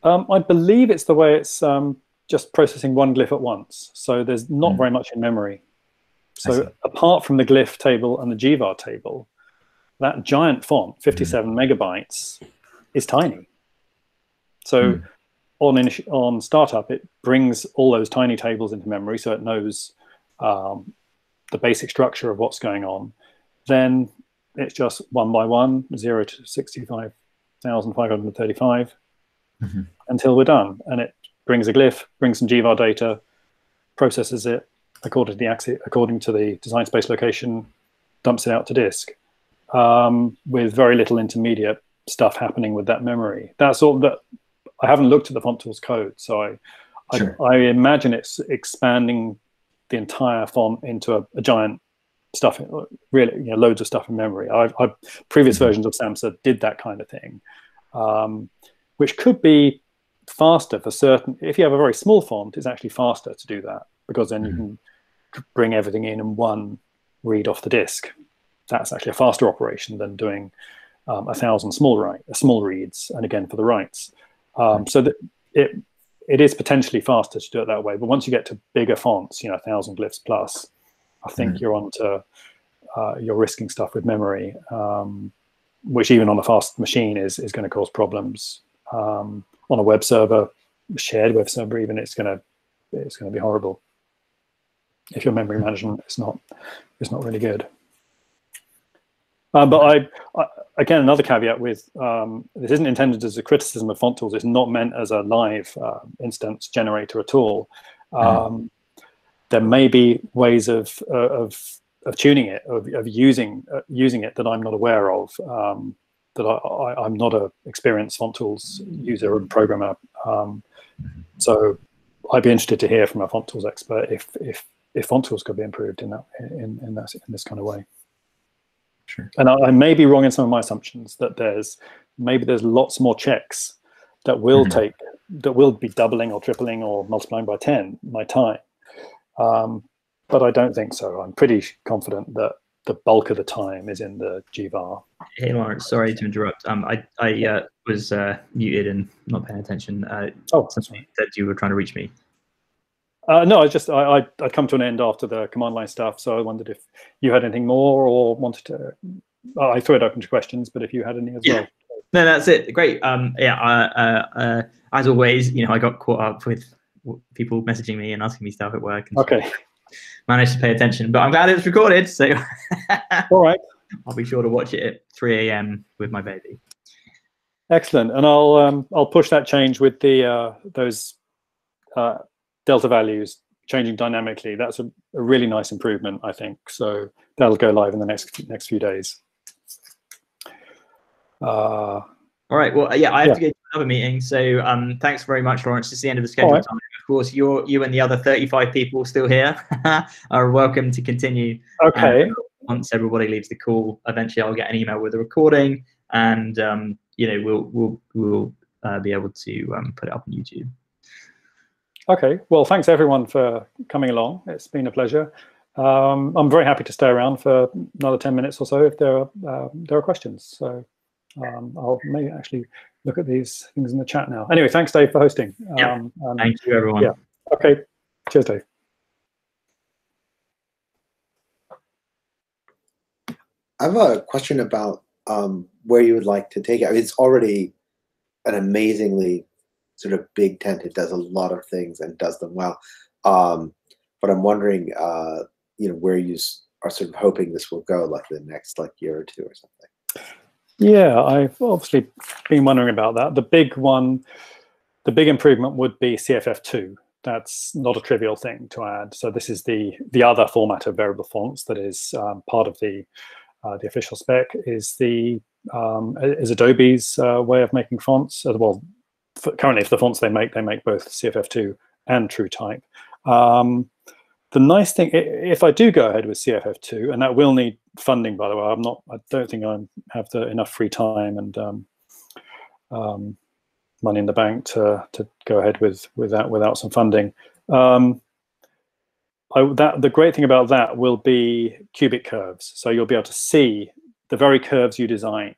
Um, I believe it's the way it's um, just processing one glyph at once. So there's not mm. very much in memory. So apart from the glyph table and the G var table, that giant font, fifty-seven mm. megabytes, is tiny. So mm. on, on startup, it brings all those tiny tables into memory, so it knows um, the basic structure of what's going on. Then it's just one by one, zero to sixty-five thousand five hundred thirty-five. Mm-hmm. Until we're done, and it brings a glyph, brings some G var data, processes it according to the axis, according to the design space location, dumps it out to disk, um, with very little intermediate stuff happening with that memory. That's all that. I haven't looked at the font tools code, so I, I, sure. I imagine it's expanding the entire font into a, a giant stuff, really, you know, loads of stuff in memory. I've, I've previous mm-hmm. versions of Samsa did that kind of thing. Um, which could be faster for certain. If you have a very small font, it's actually faster to do that, because then mm-hmm. you can bring everything in in one read off the disk. That's actually a faster operation than doing um, a thousand small write, small reads, and again for the writes. Um, so that it it is potentially faster to do it that way. But once you get to bigger fonts, you know, a thousand glyphs plus, I think mm-hmm. you're onto uh, you're risking stuff with memory, um, which even on a fast machine is is going to cause problems. Um, on a web server, shared web server, even it's gonna it's gonna be horrible. If your memory management is not is not really good. Uh, but I, I again, another caveat with um, this isn't intended as a criticism of font tools. It's not meant as a live uh, instance generator at all. Um, mm-hmm. There may be ways of uh, of of tuning it, of, of using uh, using it that I'm not aware of. Um, that I, I, I'm not an experienced font tools user and programmer. Um, so I'd be interested to hear from a font tools expert if, if, if font tools could be improved in that, in, in, that, in this kind of way. Sure. And I, I may be wrong in some of my assumptions that there's, maybe there's lots more checks that will mm-hmm. take, that will be doubling or tripling or multiplying by ten my time. Um, but I don't think so. I'm pretty confident that the bulk of the time is in the G var. Hey Lawrence, sorry to interrupt. Um, I I uh, was uh, muted and not paying attention. Uh, oh, that you were trying to reach me. Uh, no, I just I I'd come to an end after the command line stuff, so I wondered if you had anything more or wanted to. Uh, I threw it open to questions, but if you had any as yeah. well. No, that's it. Great. Um, yeah. Uh, uh, as always, you know, I got caught up with people messaging me and asking me stuff at work. And okay. Stuff. Managed to pay attention, but I'm glad it was recorded, so all right, I'll be sure to watch it at three A M with my baby. Excellent. And I'll um, I'll push that change with the uh, those uh, delta values changing dynamically. That's a, a really nice improvement, I think, so that'll go live in the next next few days. Uh, all right, well yeah, I have yeah. to go to another meeting, so um, thanks very much, Lawrence. It's the end of the scheduled right. time. Of course, you're, you and the other thirty-five people still here are welcome to continue. Okay. Um, once everybody leaves the call, eventually I'll get an email with a recording, and um, you know, we'll we'll we'll uh, be able to um, put it up on YouTube. Okay. Well, thanks everyone for coming along. It's been a pleasure. Um, I'm very happy to stay around for another ten minutes or so if there are uh, there are questions. So um, I'll maybe actually. Look at these things in the chat now. Anyway, thanks, Dave, for hosting. Yeah. Um, and thank you, everyone. Yeah. Okay. Cheers, Dave. I have a question about um, where you would like to take it. I mean, it's already an amazingly sort of big tent. It does a lot of things and does them well. Um, but I'm wondering, uh, you know, where you are sort of hoping this will go, like the next like year or two or something. Yeah, I've obviously been wondering about that. The big one, the big improvement would be C F F two. That's not a trivial thing to add. So this is the the other format of variable fonts that is um, part of the uh, the official spec. Is the um, is Adobe's uh, way of making fonts. Well, for, currently for the fonts they make, they make both C F F two and TrueType. Um, the nice thing, if I do go ahead with C F F two, and that will need funding, by the way, I'm not. I don't think I have the, enough free time and um, um, money in the bank to to go ahead with with that without some funding. Um, I, that the great thing about that will be cubic curves, so you'll be able to see the very curves you designed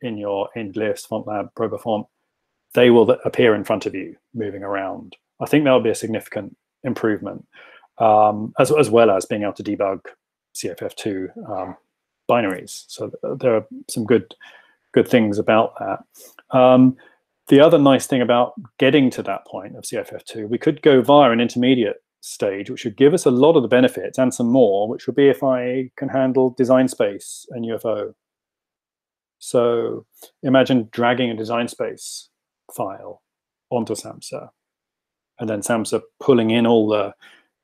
in your in Glyphs, FontLab, Probafont. They will appear in front of you, moving around. I think that will be a significant improvement, um, as as well as being able to debug C F F two um, binaries. So th there are some good good things about that. Um, the other nice thing about getting to that point of C F F two, we could go via an intermediate stage, which would give us a lot of the benefits and some more, which would be if I can handle design space and U F O. So imagine dragging a design space file onto Samsa, and then Samsa pulling in all the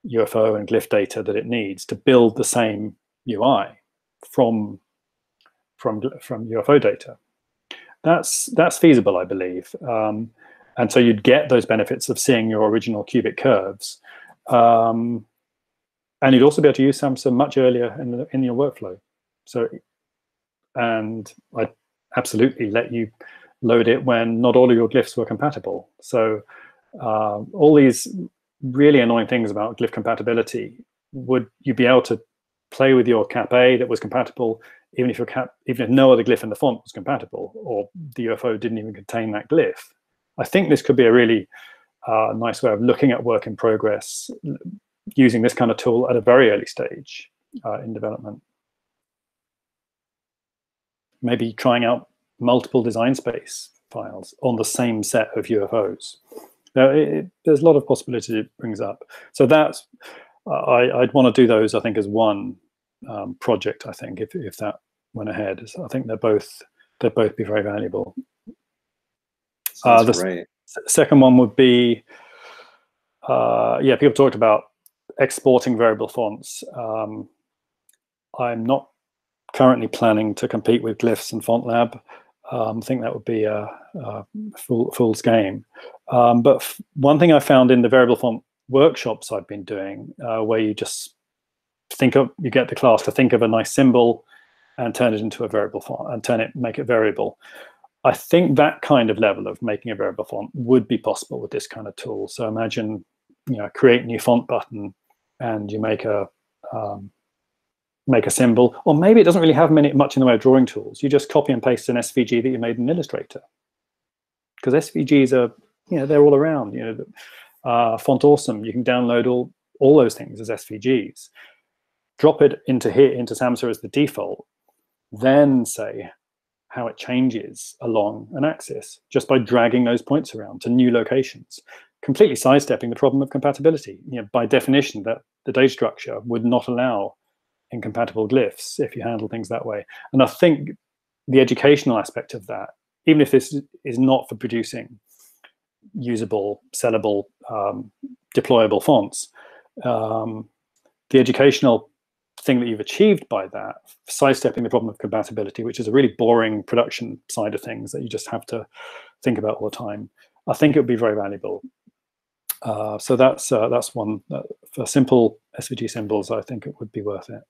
U F O and glyph data that it needs to build the same U I from from from U F O data. That's that's feasible, I believe, um, and so you'd get those benefits of seeing your original cubic curves, um, and you'd also be able to use Samsa much earlier in the, in your workflow. So, and I absolutely let you load it when not all of your glyphs were compatible. So uh, all these really annoying things about glyph compatibility, would you be able to play with your cap A that was compatible, even if your cap, even if no other glyph in the font was compatible, or the U F O didn't even contain that glyph? I think this could be a really uh, nice way of looking at work in progress, using this kind of tool at a very early stage uh, in development. Maybe trying out multiple design space files on the same set of U F Os. Now, it, it, there's a lot of possibilities it brings up. So that's, uh, I, I'd want to do those, I think, as one um, project, I think, if, if that went ahead. So I think they're both, they'd both be very valuable. Uh, the right. second one would be, uh, yeah, people talked about exporting variable fonts. Um, I'm not currently planning to compete with Glyphs and FontLab. Um, I think that would be a, a fool, fool's game. Um, but f one thing I found in the variable font workshops I've been doing, uh, where you just think of, you get the class to think of a nice symbol and turn it into a variable font and turn it, make it variable. I think that kind of level of making a variable font would be possible with this kind of tool. So imagine, you know, create new font button, and you make a um, make a symbol, or maybe it doesn't really have many, much in the way of drawing tools. You just copy and paste an S V G that you made in Illustrator, because S V Gs are, you know, they're all around. You know, uh, Font Awesome, you can download all all those things as S V Gs. Drop it into here into Samsa as the default, then say how it changes along an axis just by dragging those points around to new locations. Completely sidestepping the problem of compatibility. You know, by definition, that the data structure would not allow incompatible glyphs if you handle things that way. And I think the educational aspect of that, even if this is not for producing usable, sellable, um, deployable fonts, um, the educational thing that you've achieved by that, sidestepping the problem of compatibility, which is a really boring production side of things that you just have to think about all the time, I think it would be very valuable. Uh, so that's uh, that's one. Uh, for simple S V G symbols, I think it would be worth it.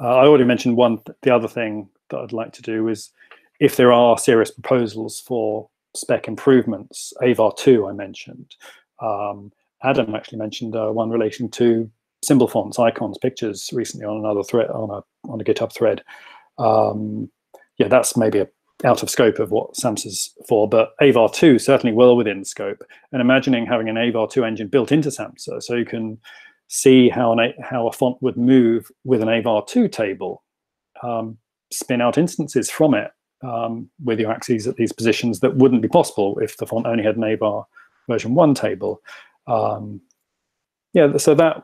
Uh, I already mentioned one. Th the other thing that I'd like to do is, if there are serious proposals for spec improvements, Avar two I mentioned. Um, Adam actually mentioned uh, one relating to symbol fonts, icons, pictures recently on another thread, on a on a GitHub thread. Um, yeah, that's maybe a out of scope of what Samsa's for, but Avar two certainly well within scope. And imagining having an Avar two engine built into Samsa, so you can see how an a how a font would move with an Avar two table, um, spin out instances from it um, with your axes at these positions that wouldn't be possible if the font only had an Avar version one table. Um, yeah, so that,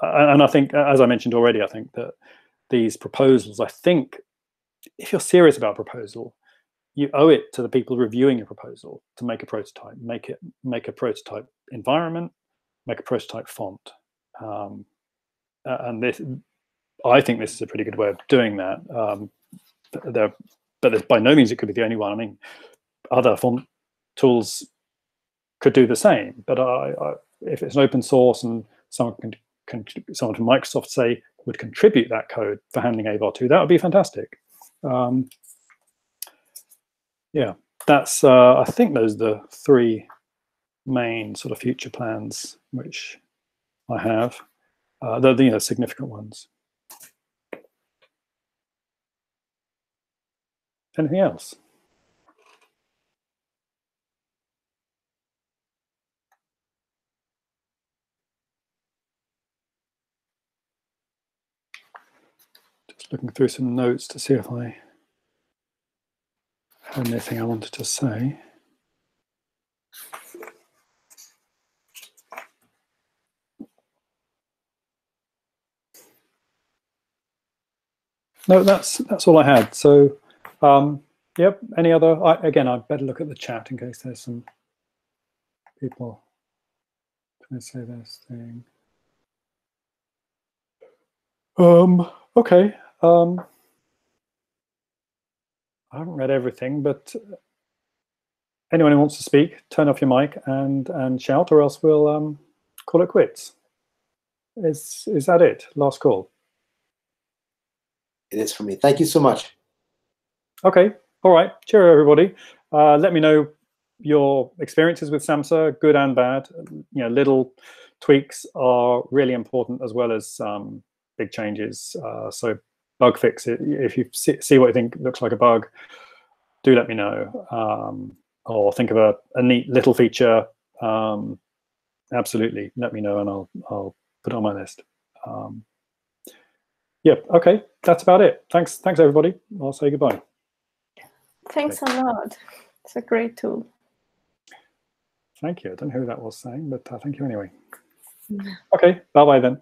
and I think, as I mentioned already, I think that these proposals, I think if you're serious about proposal, you owe it to the people reviewing your proposal to make a prototype, make it, make a prototype environment, make a prototype font. Um, and this, I think this is a pretty good way of doing that. Um, there, but by no means it could be the only one. I mean, other font tools could do the same, but I, I, if it's an open source and someone can, can someone from Microsoft say would contribute that code for handling Avar to, that would be fantastic. Um, yeah, that's. Uh, I think those are the three main sort of future plans which I have. Uh, they're the, you know, significant ones. Anything else? Just looking through some notes to see if I had anything I wanted to say. No, that's that's all I had. So. Um, yep. Any other? I, again, I'd better look at the chat in case there's some people. Can I say this thing? Um. Okay. Um. I haven't read everything, but anyone who wants to speak, turn off your mic and and shout, or else we'll um call it quits. Is is that it? Last call. It is for me. Thank you so much. Okay, all right, cheerio everybody. Uh, let me know your experiences with Samsa, good and bad. You know, little tweaks are really important as well as um, big changes. Uh, so bug fix it. If you see, see what you think looks like a bug, do let me know. Um, or think of a, a neat little feature. Um, absolutely, let me know and I'll, I'll put it on my list. Um, yeah, okay, that's about it. Thanks, thanks everybody. I'll say goodbye. Thanks a lot. It's a great tool. Thank you. I don't know who that was saying, but uh, thank you anyway. Okay, bye-bye then.